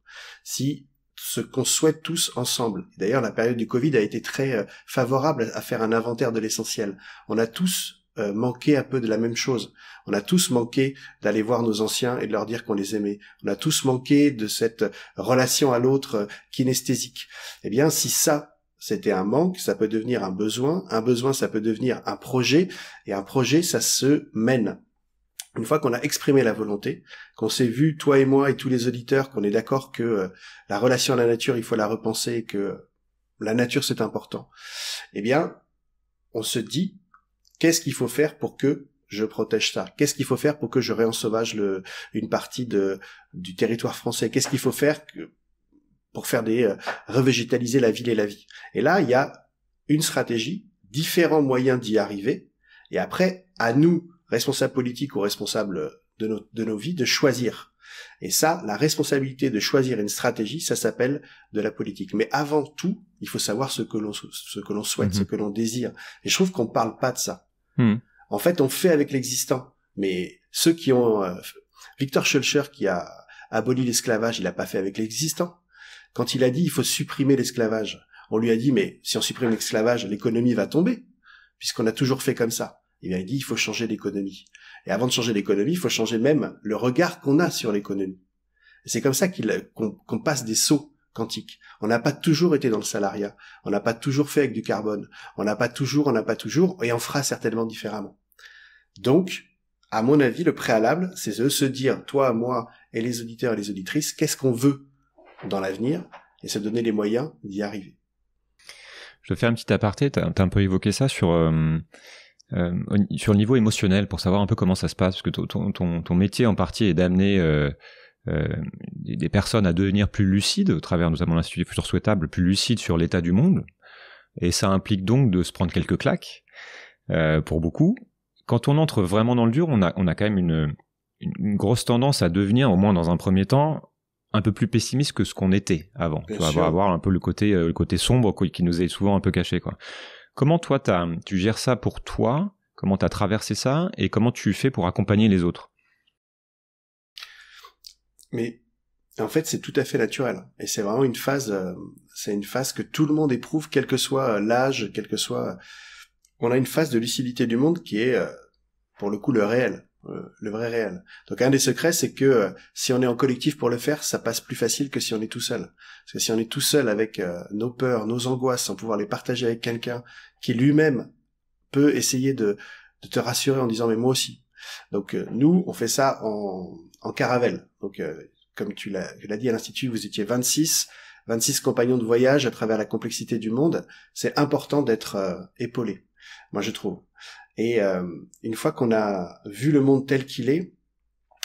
Si ce qu'on souhaite tous ensemble, d'ailleurs la période du Covid a été très favorable à faire un inventaire de l'essentiel, on a tous manqué un peu de la même chose, on a tous manqué d'aller voir nos anciens et de leur dire qu'on les aimait, on a tous manqué de cette relation à l'autre kinesthésique. Eh bien si ça, c'était un manque, ça peut devenir un besoin ça peut devenir un projet, et un projet ça se mène. Une fois qu'on a exprimé la volonté, qu'on s'est vu, toi et moi et tous les auditeurs, qu'on est d'accord que la relation à la nature, il faut la repenser, et que la nature c'est important, eh bien, on se dit, qu'est-ce qu'il faut faire pour que je protège ça? Qu'est-ce qu'il faut faire pour que je réensauvage une partie du territoire français? Qu'est-ce qu'il faut faire pour faire revégétaliser la ville et la vie. Et là, il y a une stratégie, différents moyens d'y arriver, et après, à nous, responsables politiques ou responsables de nos vies, de choisir. Et ça, la responsabilité de choisir une stratégie, ça s'appelle de la politique. Mais avant tout, il faut savoir ce que l'on souhaite, ce que l'on désire. Et je trouve qu'on parle pas de ça. En fait, on fait avec l'existant. Mais ceux qui ont... Victor Schœlcher, qui a aboli l'esclavage, il n'a pas fait avec l'existant. Quand il a dit il faut supprimer l'esclavage, on lui a dit mais si on supprime l'esclavage, l'économie va tomber, puisqu'on a toujours fait comme ça. Il a dit il faut changer l'économie. Et avant de changer l'économie, il faut changer même le regard qu'on a sur l'économie. C'est comme ça qu'on passe des sauts quantiques. On n'a pas toujours été dans le salariat, on n'a pas toujours fait avec du carbone, on n'a pas toujours, et on fera certainement différemment. Donc, à mon avis, le préalable, c'est de se dire, toi, moi, et les auditeurs et les auditrices, qu'est-ce qu'on veut dans l'avenir, et se donner les moyens d'y arriver. Je vais faire un petit aparté, t'as un peu évoqué ça sur le niveau émotionnel, pour savoir un peu comment ça se passe, parce que ton métier en partie est d'amener des personnes à devenir plus lucides, au travers notamment l'Institut du Futur Souhaitable, plus lucides sur l'état du monde, et ça implique donc de se prendre quelques claques, pour beaucoup. Quand on entre vraiment dans le dur, on a quand même une grosse tendance à devenir, au moins dans un premier temps, un peu plus pessimiste que ce qu'on était avant. Tu vas avoir un peu le côté sombre qui nous est souvent un peu caché, quoi. Comment toi tu gères ça pour toi? Comment t'as traversé ça? Et comment tu fais pour accompagner les autres? Mais en fait, c'est tout à fait naturel. Et c'est vraiment une phase, c'est une phase que tout le monde éprouve, quel que soit l'âge, quel que soit... On a une phase de lucidité du monde qui est, pour le coup, le réel. Le vrai réel. Donc un des secrets, c'est que si on est en collectif pour le faire, ça passe plus facile que si on est tout seul. Parce que si on est tout seul avec nos peurs, nos angoisses, sans pouvoir les partager avec quelqu'un qui lui-même peut essayer de te rassurer en disant mais moi aussi. Donc nous, on fait ça en caravelle. Donc comme tu l'as dit à l'Institut, vous étiez 26 compagnons de voyage à travers la complexité du monde. C'est important d'être épaulé, moi je trouve. Et une fois qu'on a vu le monde tel qu'il est,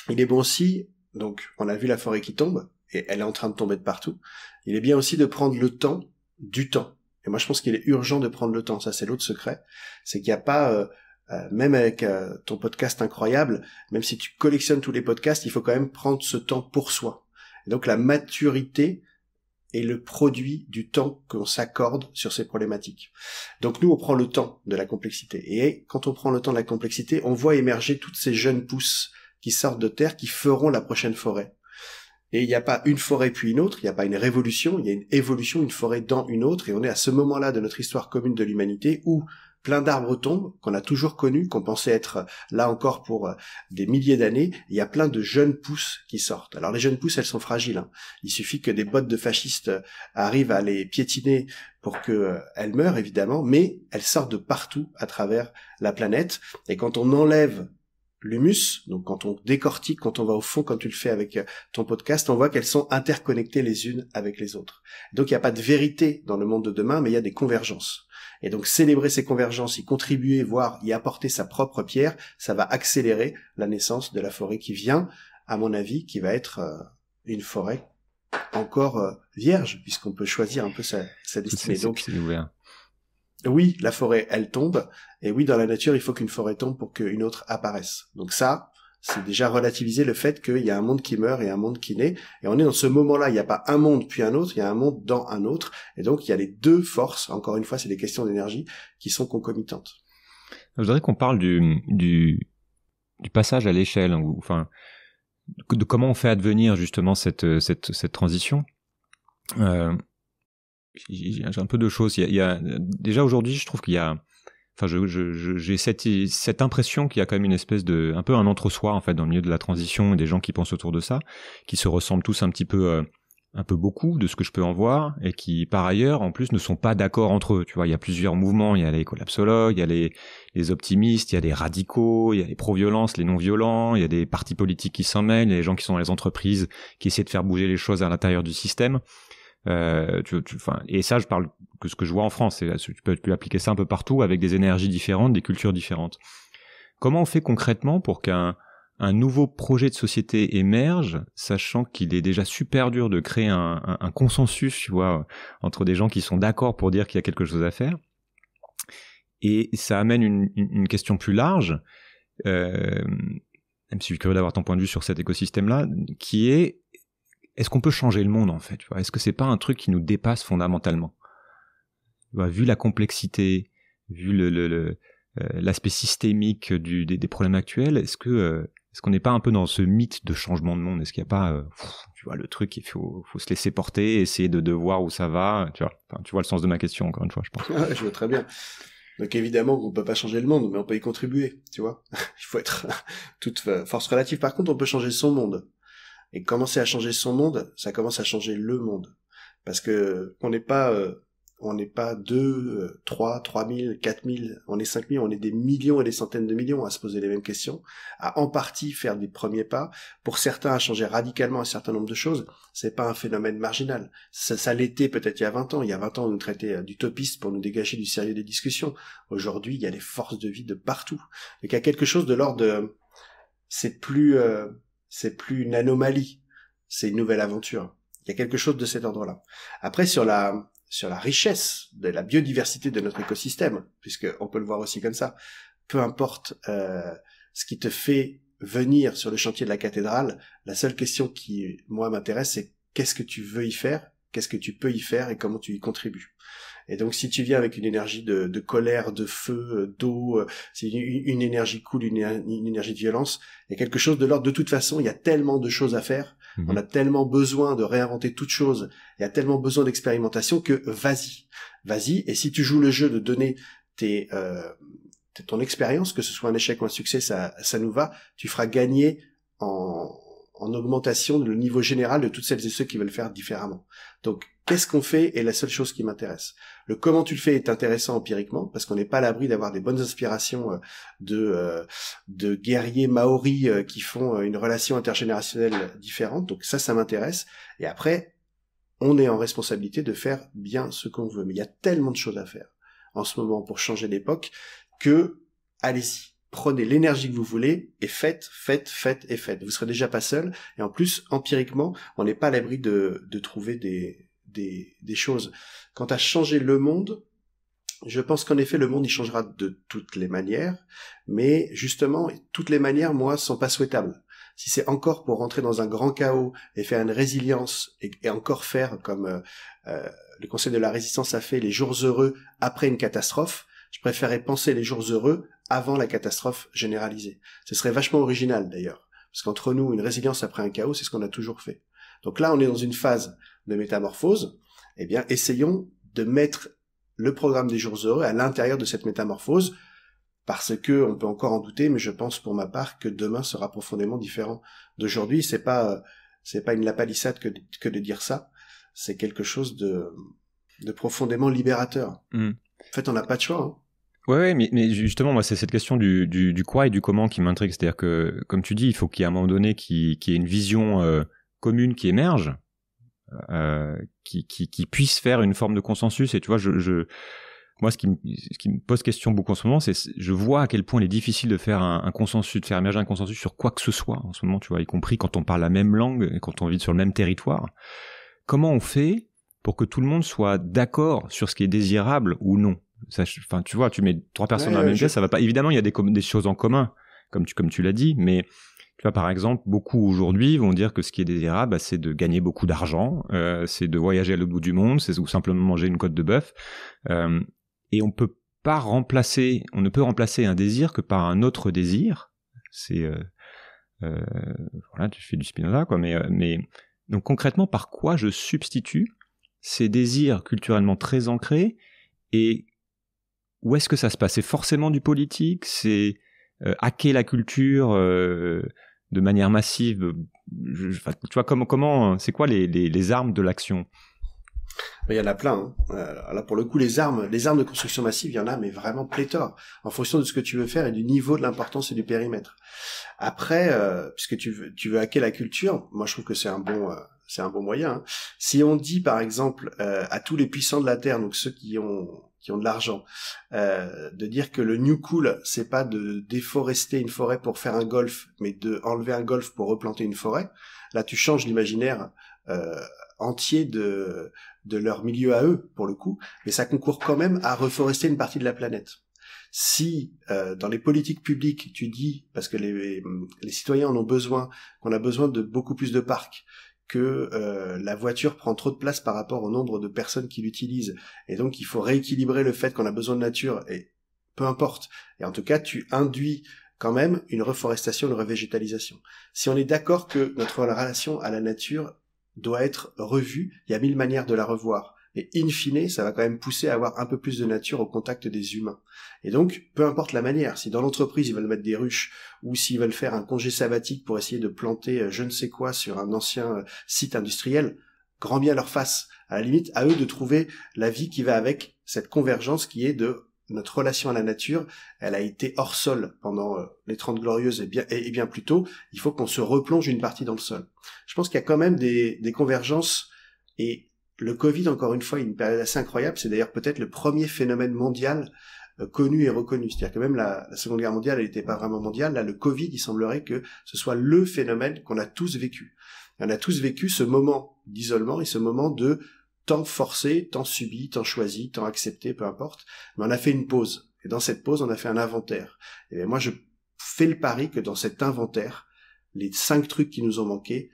il est bon aussi, donc on a vu la forêt qui tombe, et elle est en train de tomber de partout, il est bien aussi de prendre le temps du temps. Et moi je pense qu'il est urgent de prendre le temps, ça c'est l'autre secret, c'est qu'il n'y a pas, même avec ton podcast incroyable, même si tu collectionnes tous les podcasts, il faut quand même prendre ce temps pour soi. Et donc la maturité est le produit du temps qu'on s'accorde sur ces problématiques. Donc nous, on prend le temps de la complexité. Et quand on prend le temps de la complexité, on voit émerger toutes ces jeunes pousses qui sortent de terre, qui feront la prochaine forêt. Et il n'y a pas une forêt puis une autre, il n'y a pas une révolution, il y a une évolution, une forêt dans une autre, et on est à ce moment-là de notre histoire commune de l'humanité où plein d'arbres tombent, qu'on a toujours connus, qu'on pensait être là encore pour des milliers d'années, il y a plein de jeunes pousses qui sortent. Alors les jeunes pousses, elles sont fragiles, hein. Il suffit que des bottes de fascistes arrivent à les piétiner pour qu'elles meurent, évidemment, mais elles sortent de partout à travers la planète, et quand on enlève l'humus, donc quand on décortique, quand on va au fond, quand tu le fais avec ton podcast, on voit qu'elles sont interconnectées les unes avec les autres. Donc il n'y a pas de vérité dans le monde de demain, mais il y a des convergences. Et donc célébrer ces convergences, y contribuer, voire y apporter sa propre pierre, ça va accélérer la naissance de la forêt qui vient, à mon avis, qui va être une forêt encore vierge, puisqu'on peut choisir un peu sa destinée. Donc, oui, la forêt, elle tombe. Et oui, dans la nature, il faut qu'une forêt tombe pour qu'une autre apparaisse. Donc ça, c'est déjà relativiser le fait qu'il y a un monde qui meurt et un monde qui naît. Et on est dans ce moment-là. Il n'y a pas un monde puis un autre. Il y a un monde dans un autre. Et donc, il y a les deux forces. Encore une fois, c'est des questions d'énergie qui sont concomitantes. Je voudrais qu'on parle du passage à l'échelle, enfin, de comment on fait advenir justement cette transition. J'ai un peu deux choses. Il y a déjà aujourd'hui, je trouve qu'il y a, enfin, j'ai cette impression qu'il y a quand même une espèce de, un peu un entre-soi en fait dans le milieu de la transition et des gens qui pensent autour de ça, qui se ressemblent tous un peu beaucoup de ce que je peux en voir et qui par ailleurs en plus ne sont pas d'accord entre eux. Tu vois, il y a plusieurs mouvements. Il y a les collapsologues, il y a les optimistes, il y a les radicaux, il y a les pro-violences, les non-violents, il y a des partis politiques qui s'en mêlent, il y a les gens qui sont dans les entreprises qui essaient de faire bouger les choses à l'intérieur du système. Et ça, je parle que ce que je vois en France, et tu peux appliquer ça un peu partout avec des énergies différentes, des cultures différentes. Comment on fait concrètement pour qu'un nouveau projet de société émerge, sachant qu'il est déjà super dur de créer un consensus, tu vois, entre des gens qui sont d'accord pour dire qu'il y a quelque chose à faire? Et ça amène une question plus large, même si je suis curieux d'avoir ton point de vue sur cet écosystème-là, qui est: est-ce qu'on peut changer le monde, en fait? Est-ce que c'est pas un truc qui nous dépasse fondamentalement? Vu la complexité, vu l'aspect systémique des problèmes actuels, est-ce qu'on n'est pas un peu dans ce mythe de changement de monde? Est-ce qu'il n'y a pas, le truc, il faut se laisser porter, essayer de voir où ça va, tu vois? Enfin, tu vois le sens de ma question, encore une fois, je pense. Je vois très bien. Donc évidemment qu'on peut pas changer le monde, mais on peut y contribuer, tu vois. Il faut être toute force relative. Par contre, on peut changer son monde. Et commencer à changer son monde, ça commence à changer le monde. Parce que on n'est pas 2, 3, 3000, 4000, on est 5000, on est des millions et des centaines de millions à se poser les mêmes questions, à en partie faire des premiers pas, pour certains à changer radicalement un certain nombre de choses. C'est pas un phénomène marginal. Ça l'était peut-être il y a 20 ans. Il y a 20 ans, on nous traitait d'utopistes pour nous dégager du sérieux des discussions. Aujourd'hui, il y a des forces de vie de partout. Donc il y a quelque chose de l'ordre de... C'est plus une anomalie, c'est une nouvelle aventure. Il y a quelque chose de cet ordre-là. Après, sur la richesse de la biodiversité de notre écosystème, puisque on peut le voir aussi comme ça, peu importe ce qui te fait venir sur le chantier de la cathédrale, la seule question qui, moi, m'intéresse, c'est qu'est-ce que tu veux y faire, qu'est-ce que tu peux y faire et comment tu y contribues. Et donc, si tu viens avec une énergie de colère, de feu, d'eau, c'est une énergie cool, une énergie de violence, il y a quelque chose de l'ordre. De toute façon, il y a tellement de choses à faire, on a tellement besoin de réinventer toute chose, il y a tellement besoin d'expérimentation que vas-y. Et si tu joues le jeu de donner ton expérience, que ce soit un échec ou un succès, ça nous va, tu feras gagner en augmentation le niveau général de toutes celles et ceux qui veulent faire différemment. Donc, qu'est-ce qu'on fait est la seule chose qui m'intéresse. Le comment tu le fais est intéressant empiriquement, parce qu'on n'est pas à l'abri d'avoir des bonnes inspirations de guerriers maoris qui font une relation intergénérationnelle différente. Donc ça m'intéresse. Et après, on est en responsabilité de faire bien ce qu'on veut. Mais il y a tellement de choses à faire en ce moment pour changer l'époque que, allez-y. Prenez l'énergie que vous voulez et faites. Vous serez déjà pas seul. Et en plus, empiriquement, on n'est pas à l'abri de trouver des choses. Quant à changer le monde, je pense qu'en effet, le monde, il changera de toutes les manières. Mais justement, toutes les manières, moi, sont pas souhaitables. si c'est encore pour rentrer dans un grand chaos et faire une résilience et encore faire comme le Conseil de la Résistance a fait les jours heureux après une catastrophe, je préférerais penser les jours heureux avant la catastrophe généralisée. Ce serait vachement original d'ailleurs, parce qu'entre nous, une résilience après un chaos, c'est ce qu'on a toujours fait. Donc là, on est dans une phase de métamorphose. Eh bien, essayons de mettre le programme des jours heureux à l'intérieur de cette métamorphose, parce que on peut encore en douter, mais je pense pour ma part que demain sera profondément différent d'aujourd'hui. C'est pas une lapalissade que de dire ça. C'est quelque chose de profondément libérateur. Mmh. En fait, on n'a pas de choix. Hein. Ouais, mais justement, moi, c'est cette question du quoi et du comment qui m'intrigue. C'est-à-dire que, comme tu dis, il faut qu'il y ait à un moment donné qu'il y ait une vision commune qui émerge, qui puisse faire une forme de consensus. Et tu vois, moi, ce qui me pose question beaucoup en ce moment, c'est je vois à quel point il est difficile de faire un consensus, de faire émerger un consensus sur quoi que ce soit en ce moment, tu vois, y compris quand on parle la même langue et quand on vit sur le même territoire. Comment on fait pour que tout le monde soit d'accord sur ce qui est désirable ou non? Enfin, tu vois, tu mets trois personnes dans la même pièce, ça va pas. Évidemment, il y a des choses en commun, comme tu l'as dit, mais tu vois, par exemple, beaucoup aujourd'hui vont dire que ce qui est désirable, bah, c'est de gagner beaucoup d'argent, c'est de voyager à l'autre bout du monde, c'est ou simplement manger une côte de bœuf. Et on peut pas remplacer, on ne peut remplacer un désir que par un autre désir. C'est voilà, tu fais du Spinoza, quoi. Mais donc concrètement, par quoi je substitue ces désirs culturellement très ancrés et où est-ce que ça se passe? C'est forcément du politique, c'est hacker la culture de manière massive. Tu vois, comment c'est quoi les armes de l'action? Il y en a plein. Hein. Là, pour le coup, les armes de construction massive, il y en a, mais vraiment pléthore, en fonction de ce que tu veux faire et du niveau de l'importance et du périmètre. Après, puisque tu veux hacker la culture, moi je trouve que c'est un bon moyen. Hein. Si on dit, par exemple, à tous les puissants de la Terre, donc ceux qui ont de l'argent, de dire que le new cool, c'est pas de déforester une forêt pour faire un golf, mais de enlever un golf pour replanter une forêt. Là, tu changes l'imaginaire entier de leur milieu à eux, pour le coup, mais ça concourt quand même à reforester une partie de la planète. Si dans les politiques publiques, tu dis, parce que les citoyens en ont besoin, qu'on a besoin de beaucoup plus de parcs, que la voiture prend trop de place par rapport au nombre de personnes qui l'utilisent, et donc il faut rééquilibrer le fait qu'on a besoin de nature, et peu importe. Et en tout cas, tu induis quand même une reforestation, une revégétalisation. Si on est d'accord que notre relation à la nature doit être revue, il y a mille manières de la revoir. Et in fine, ça va quand même pousser à avoir un peu plus de nature au contact des humains. Et donc, peu importe la manière, si dans l'entreprise ils veulent mettre des ruches, ou s'ils veulent faire un congé sabbatique pour essayer de planter je ne sais quoi sur un ancien site industriel, grand bien leur face. À la limite, à eux de trouver la vie qui va avec cette convergence qui est de notre relation à la nature. Elle a été hors sol pendant les Trente Glorieuses et bien plus tôt. Il faut qu'on se replonge une partie dans le sol. Je pense qu'il y a quand même des convergences et le Covid, encore une fois, est une période assez incroyable. C'est d'ailleurs peut-être le premier phénomène mondial connu et reconnu. C'est-à-dire que même la Seconde Guerre mondiale, elle n'était pas vraiment mondiale. Là, le Covid, il semblerait que ce soit le phénomène qu'on a tous vécu. Et on a tous vécu ce moment d'isolement et ce moment de tant forcé, tant subi, tant choisi, tant accepté, peu importe. Mais on a fait une pause. Et dans cette pause, on a fait un inventaire. Et bien moi, je fais le pari que dans cet inventaire, les 5 trucs qui nous ont manqué,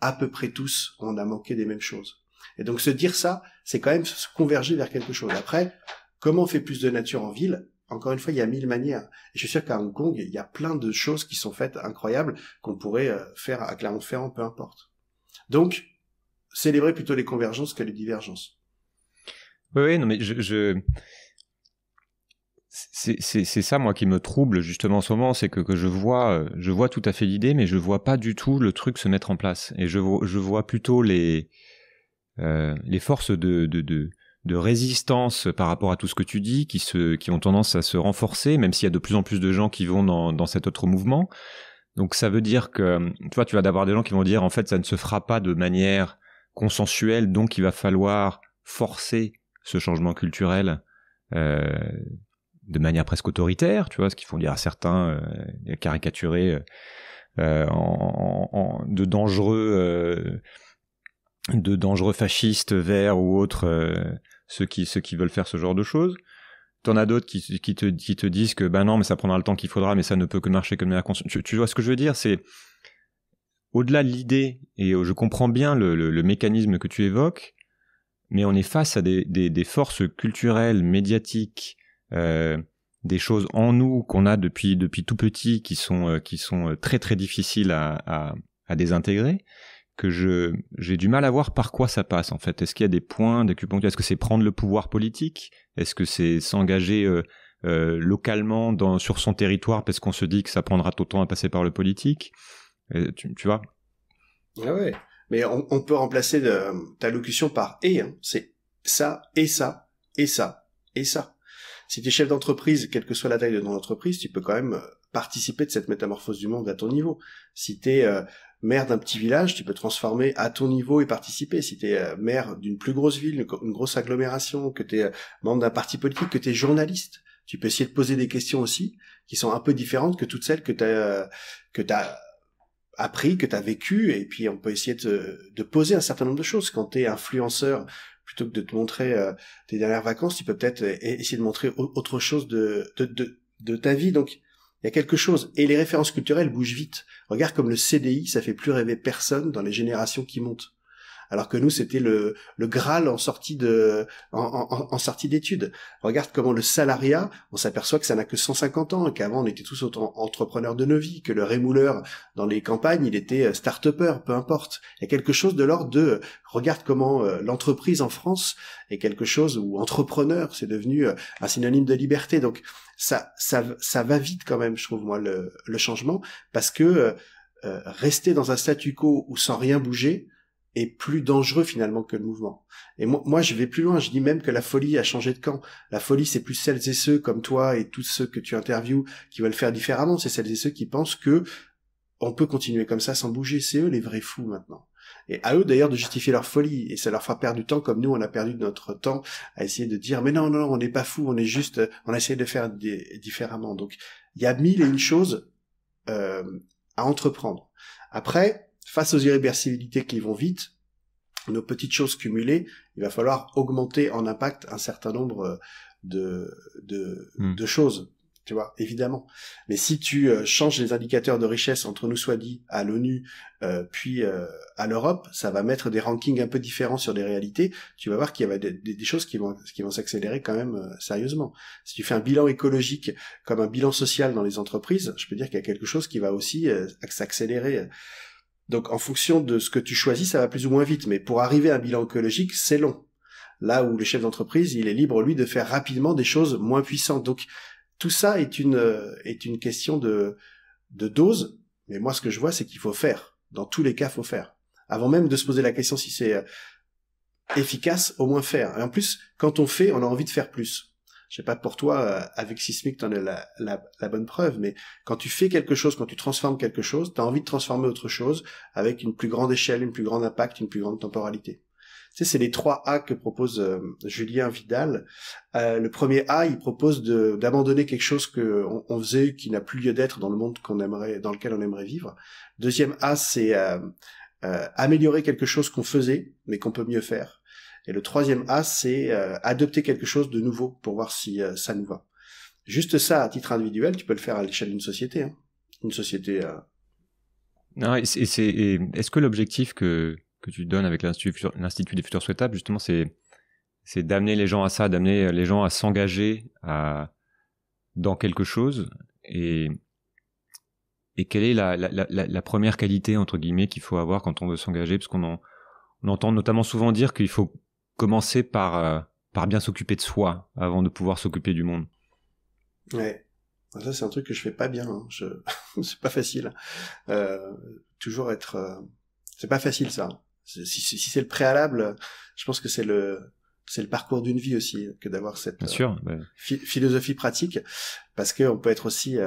à peu près tous, on a manqué des mêmes choses. Et donc se dire ça, c'est quand même se converger vers quelque chose. Après, comment on fait plus de nature en ville? Encore une fois, il y a mille manières. Et je suis sûr qu'à Hong Kong, il y a plein de choses qui sont faites incroyables qu'on pourrait faire à Clermont-Ferrand, peu importe. Donc, célébrer plutôt les convergences que les divergences. Oui, non mais c'est ça moi qui me trouble justement en ce moment, c'est que je vois tout à fait l'idée, mais je vois pas du tout le truc se mettre en place. Et je vois plutôt les forces de résistance par rapport à tout ce que tu dis qui ont tendance à se renforcer, même s'il y a de plus en plus de gens qui vont dans cet autre mouvement. Donc ça veut dire que tu vois, tu vas d'avoir des gens qui vont dire en fait ça ne se fera pas de manière consensuelle, donc il va falloir forcer ce changement culturel de manière presque autoritaire, tu vois, ce qu'ils font dire à certains caricaturés de dangereux fascistes verts ou autres, ceux qui veulent faire ce genre de choses. T'en as d'autres qui te disent que ben non, mais ça prendra le temps qu'il faudra, mais ça ne peut que marcher comme la conscience. Tu vois ce que je veux dire, c'est au-delà de l'idée, et je comprends bien le mécanisme que tu évoques, mais on est face à des forces culturelles, médiatiques, des choses en nous qu'on a depuis tout petit qui sont très très difficiles à désintégrer, que j'ai du mal à voir par quoi ça passe en fait. Est-ce qu'il y a des points d'acupuncture? Est-ce que c'est prendre le pouvoir politique? Est-ce que c'est s'engager localement sur son territoire parce qu'on se dit que ça prendra tout le temps à passer par le politique? Tu vois? Ah ouais, mais on peut remplacer ta locution par « et hein. ». C'est ça, et ça, et ça, et ça. Si tu es chef d'entreprise, quelle que soit la taille de ton entreprise, tu peux quand même participer de cette métamorphose du monde à ton niveau. Si tu es maire d'un petit village, tu peux transformer à ton niveau et participer. Si tu es maire d'une plus grosse ville, une grosse agglomération, que tu es membre d'un parti politique, que tu es journaliste, tu peux essayer de poser des questions aussi qui sont un peu différentes que toutes celles que tu as appris, que tu as vécu. Et puis on peut essayer de poser un certain nombre de choses. Quand tu es influenceur, plutôt que de te montrer tes dernières vacances, tu peux peut-être essayer de montrer autre chose de ta vie. Donc, il y a quelque chose. Et les références culturelles bougent vite. Regarde comme le CDI, ça fait plus rêver personne dans les générations qui montent. Alors que nous, c'était le Graal en sortie d'études. Regarde comment le salariat, on s'aperçoit que ça n'a que 150 ans, et qu'avant, on était tous autant entrepreneurs de nos vies, que le rémouleur dans les campagnes, il était start-upper, peu importe. Il y a quelque chose de l'ordre de, regarde comment l'entreprise en France est quelque chose où entrepreneur, c'est devenu un synonyme de liberté. Donc, ça va vite quand même, je trouve, moi, le changement, parce que rester dans un statu quo ou sans rien bouger, est plus dangereux finalement que le mouvement. Et moi je vais plus loin, je dis même que la folie a changé de camp. La folie, c'est plus celles et ceux comme toi et tous ceux que tu interviews qui veulent faire différemment, c'est celles et ceux qui pensent que on peut continuer comme ça sans bouger. C'est eux les vrais fous maintenant. Et à eux d'ailleurs de justifier leur folie, et ça leur fera perdre du temps comme nous on a perdu notre temps à essayer de dire mais non, on n'est pas fous, on est juste, on a essayé de faire différemment. Donc il y a mille et une choses à entreprendre. Après, face aux irréversibilités qui vont vite, nos petites choses cumulées, il va falloir augmenter en impact un certain nombre de choses, tu vois, évidemment. Mais si tu changes les indicateurs de richesse, entre nous soit dit, à l'ONU, puis à l'Europe, ça va mettre des rankings un peu différents sur des réalités. Tu vas voir qu'il y a des choses qui vont s'accélérer quand même sérieusement. Si tu fais un bilan écologique comme un bilan social dans les entreprises, je peux dire qu'il y a quelque chose qui va aussi s'accélérer. Donc, en fonction de ce que tu choisis, ça va plus ou moins vite. Mais pour arriver à un bilan écologique, c'est long. Là où le chef d'entreprise, il est libre, lui, de faire rapidement des choses moins puissantes. Donc, tout ça est une question de dose. Mais moi, ce que je vois, c'est qu'il faut faire. Dans tous les cas, il faut faire. Avant même de se poser la question si c'est efficace, au moins faire. Et en plus, quand on fait, on a envie de faire plus. Je sais pas pour toi, avec Sismique, t'en as la bonne preuve, mais quand tu fais quelque chose, quand tu transformes quelque chose, t'as envie de transformer autre chose avec une plus grande échelle, une plus grande impact, une plus grande temporalité. Tu sais, c'est les 3 A que propose Julien Vidal. Le premier A, il propose d'abandonner quelque chose que on faisait, qui n'a plus lieu d'être dans le monde dans lequel on aimerait vivre. Deuxième A, c'est améliorer quelque chose qu'on faisait, mais qu'on peut mieux faire. Et le 3e A, c'est adopter quelque chose de nouveau pour voir si ça nous va. Juste ça, à titre individuel, tu peux le faire à l'échelle d'une société. Hein. Une société... Non, est-ce que l'objectif que tu donnes avec l'Institut des Futurs Souhaitables, justement, c'est d'amener les gens à ça, d'amener les gens à s'engager dans quelque chose, et quelle est la première qualité, entre guillemets, qu'il faut avoir quand on veut s'engager, parce qu'on entend notamment souvent dire qu'il faut commencer par bien s'occuper de soi avant de pouvoir s'occuper du monde. Ouais, ça c'est un truc que je fais pas bien. Hein. C'est pas facile. Toujours être, c'est pas facile ça. Si c'est le préalable, je pense que c'est le parcours d'une vie aussi que d'avoir cette philosophie pratique, parce que on peut être aussi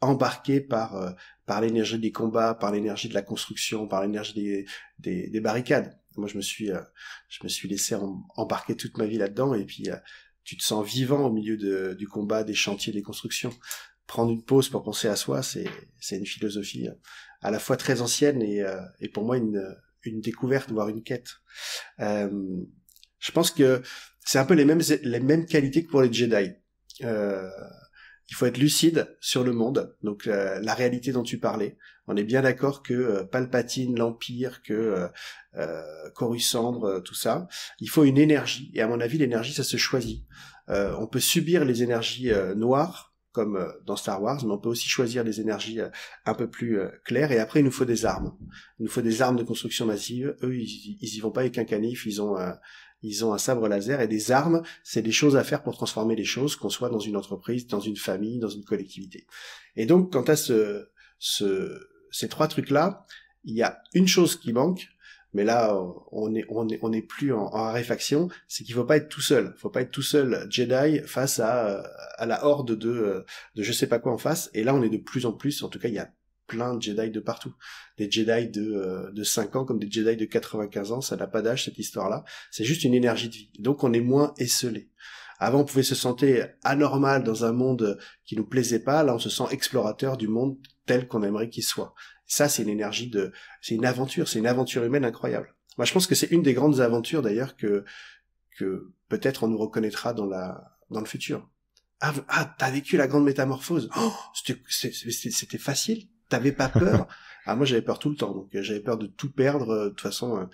embarqué par l'énergie des combats, par l'énergie de la construction, par l'énergie des barricades. Moi, je me suis laissé embarquer toute ma vie là-dedans, et puis tu te sens vivant au milieu du combat, des chantiers, des constructions. Prendre une pause pour penser à soi, c'est une philosophie à la fois très ancienne et pour moi une découverte, voire une quête. Je pense que c'est un peu les mêmes qualités que pour les Jedi. Il faut être lucide sur le monde, donc la réalité dont tu parlais. On est bien d'accord que Palpatine, l'Empire, que Coruscant, tout ça, il faut une énergie. Et à mon avis, l'énergie, ça se choisit. On peut subir les énergies noires, comme dans Star Wars, mais on peut aussi choisir des énergies un peu plus claires. Et après, il nous faut des armes. Il nous faut des armes de construction massive. Eux, ils y vont pas avec un canif, ils ont un sabre laser. Et des armes, c'est des choses à faire pour transformer les choses, qu'on soit dans une entreprise, dans une famille, dans une collectivité. Et donc, quant à ces trois trucs-là, il y a une chose qui manque, mais là, on est plus en raréfaction, c'est qu'il faut pas être tout seul. Faut pas être tout seul Jedi face à la horde de je sais pas quoi en face. Et là, on est de plus en plus, en tout cas, il y a plein de Jedi de partout. Des Jedi de 5 ans comme des Jedi de 95 ans, ça n'a pas d'âge, cette histoire-là. C'est juste une énergie de vie. Donc, on est moins esseulé. Avant, on pouvait se sentir anormal dans un monde qui nous plaisait pas. Là, on se sent explorateur du monde tel qu'on aimerait qu'il soit. Ça, c'est une énergie c'est une aventure humaine incroyable. Moi, je pense que c'est une des grandes aventures, d'ailleurs, que peut-être on nous reconnaîtra dans le futur. Ah, t'as vécu la grande métamorphose. Oh, c'était facile. T'avais pas peur. Ah, moi, j'avais peur tout le temps. Donc, j'avais peur de tout perdre, de toute façon.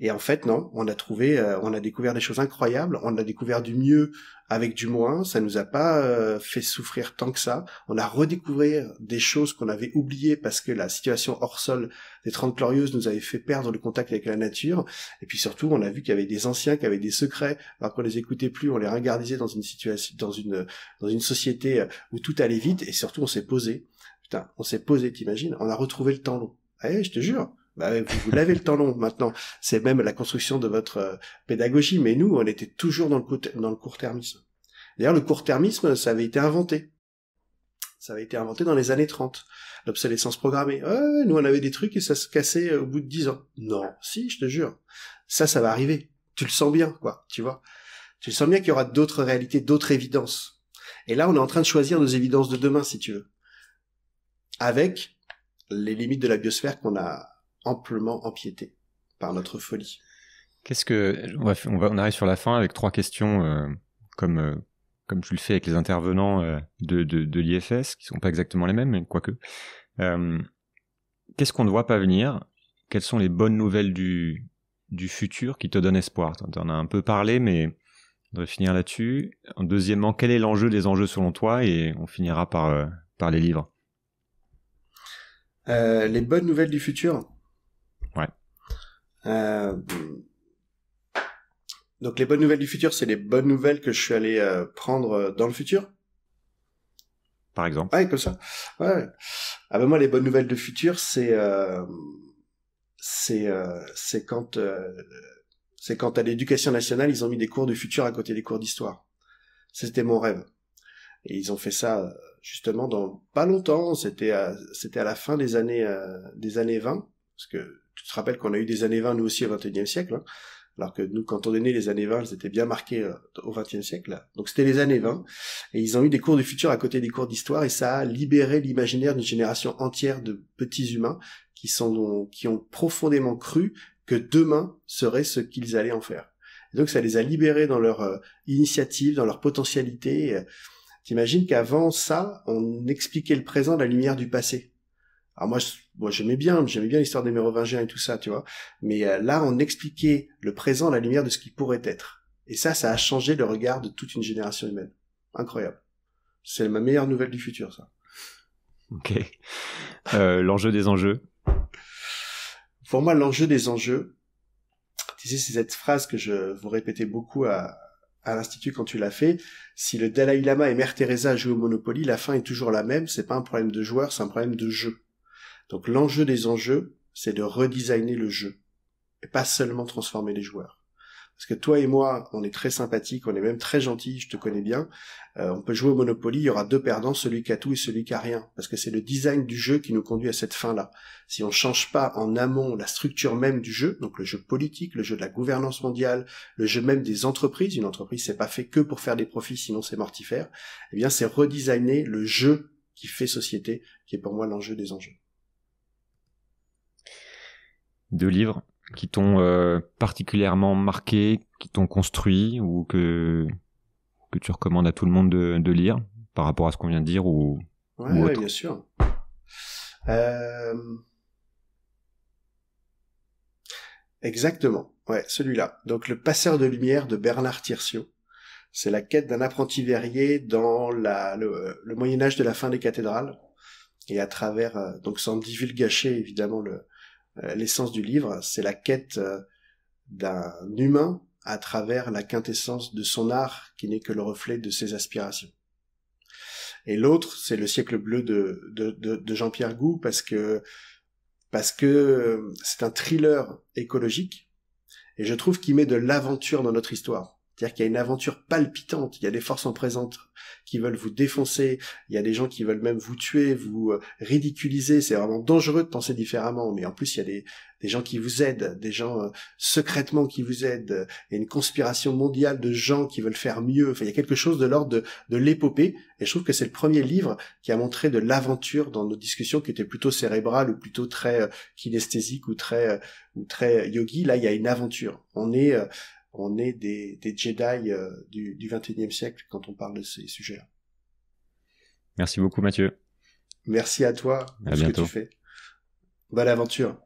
Et en fait, non. On a découvert des choses incroyables. On a découvert du mieux avec du moins. Ça nous a pas fait souffrir tant que ça. On a redécouvert des choses qu'on avait oubliées parce que la situation hors sol des Trente Glorieuses nous avait fait perdre le contact avec la nature. Et puis surtout, on a vu qu'il y avait des anciens qui avaient des secrets. Alors qu'on les écoutait plus, on les ringardisait dans une situation, dans une société où tout allait vite. Et surtout, on s'est posé. Putain, on s'est posé, t'imagines? On a retrouvé le temps long. Eh, je te jure. Bah, vous l'avez le temps long maintenant. C'est même la construction de votre pédagogie. Mais nous, on était toujours dans le court-termisme. D'ailleurs, le court-termisme, ça avait été inventé. Ça avait été inventé dans les années 30. L'obsolescence programmée. Nous, on avait des trucs et ça se cassait au bout de 10 ans. Non, si, je te jure. Ça va arriver. Tu le sens bien, quoi. Tu vois? Tu le sens bien qu'il y aura d'autres réalités, d'autres évidences. Et là, on est en train de choisir nos évidences de demain, si tu veux, avec les limites de la biosphère qu'on a amplement empiétées par notre folie. On arrive sur la fin avec trois questions comme tu le fais avec les intervenants de l'IFS, qui sont pas exactement les mêmes, mais quoique. Qu'est-ce qu'on ne voit pas venir? Quelles sont les bonnes nouvelles du futur qui te donnent espoir? Tu en as un peu parlé, mais on devrait finir là-dessus. Deuxièmement, quel est l'enjeu des enjeux selon toi? Et on finira par les livres. Les bonnes nouvelles du futur. Ouais. Donc les bonnes nouvelles du futur, c'est les bonnes nouvelles que je suis allé prendre dans le futur. Par exemple. Ouais, comme ça. Ouais. Ah ben moi, les bonnes nouvelles du futur, c'est quand à l'éducation nationale, ils ont mis des cours de futur à côté des cours d'histoire. C'était mon rêve. Et ils ont fait ça justement dans pas longtemps, c'était à la fin des années 20, parce que tu te rappelles qu'on a eu des années 20 nous aussi au XXIe siècle, hein, alors que nous, quand on est né, les années 20, elles étaient bien marquées au XXe siècle, là. Donc c'était les années 20, et ils ont eu des cours du futur à côté des cours d'histoire, et ça a libéré l'imaginaire d'une génération entière de petits humains qui ont profondément cru que demain serait ce qu'ils allaient en faire. Et donc ça les a libérés dans leur initiative, dans leur potentialité. T'imagines qu'avant ça, on expliquait le présent à la lumière du passé. Alors moi j'aimais bien l'histoire des Mérovingiens et tout ça, tu vois. Mais là, on expliquait le présent à la lumière de ce qui pourrait être. Et ça a changé le regard de toute une génération humaine. Incroyable. C'est ma meilleure nouvelle du futur, ça. Ok. L'enjeu des enjeux. Pour moi, l'enjeu des enjeux, tu sais, c'est cette phrase que je vous répétais beaucoup à l'Institut quand tu l'as fait. Si le Dalai Lama et Mère Teresa jouent au Monopoly, la fin est toujours la même. C'est pas un problème de joueur, c'est un problème de jeu. Donc l'enjeu des enjeux, c'est de redesigner le jeu. Et pas seulement transformer les joueurs. Parce que toi et moi, on est très sympathiques, on est même très gentils, je te connais bien. On peut jouer au Monopoly, il y aura deux perdants, celui qui a tout et celui qui a rien. Parce que c'est le design du jeu qui nous conduit à cette fin-là. Si on change pas en amont la structure même du jeu, donc le jeu politique, le jeu de la gouvernance mondiale, le jeu même des entreprises, une entreprise c'est pas fait que pour faire des profits, sinon c'est mortifère, eh bien c'est redesigner le jeu qui fait société, qui est pour moi l'enjeu des enjeux. Deux livres qui t'ont particulièrement marqué, qui t'ont construit, ou que tu recommandes à tout le monde de lire par rapport à ce qu'on vient de dire, ou autre. Ouais, bien sûr. Exactement, ouais, celui-là. Donc le Passeur de lumière de Bernard Tirciot. C'est la quête d'un apprenti verrier dans le Moyen-Âge de la fin des cathédrales. Et à travers, donc sans divulgacher évidemment l'essence du livre, c'est la quête d'un humain à travers la quintessence de son art qui n'est que le reflet de ses aspirations. Et l'autre, c'est le siècle bleu de Jean-Pierre Goux, parce que c'est un thriller écologique, et je trouve qu'il met de l'aventure dans notre histoire. C'est-à-dire qu'il y a une aventure palpitante, il y a des forces en présence qui veulent vous défoncer, il y a des gens qui veulent même vous tuer, vous ridiculiser, c'est vraiment dangereux de penser différemment, mais en plus il y a des gens qui vous aident, des gens secrètement qui vous aident, il y a une conspiration mondiale de gens qui veulent faire mieux, enfin il y a quelque chose de l'ordre de l'épopée, et je trouve que c'est le premier livre qui a montré de l'aventure dans nos discussions qui étaient plutôt cérébrales ou plutôt très kinesthésiques ou très yogi. Là il y a une aventure, on est des Jedi du XXIe siècle quand on parle de ces sujets-là. Merci beaucoup, Mathieu. Merci à toi pour ce que tu fais. Bonne aventure.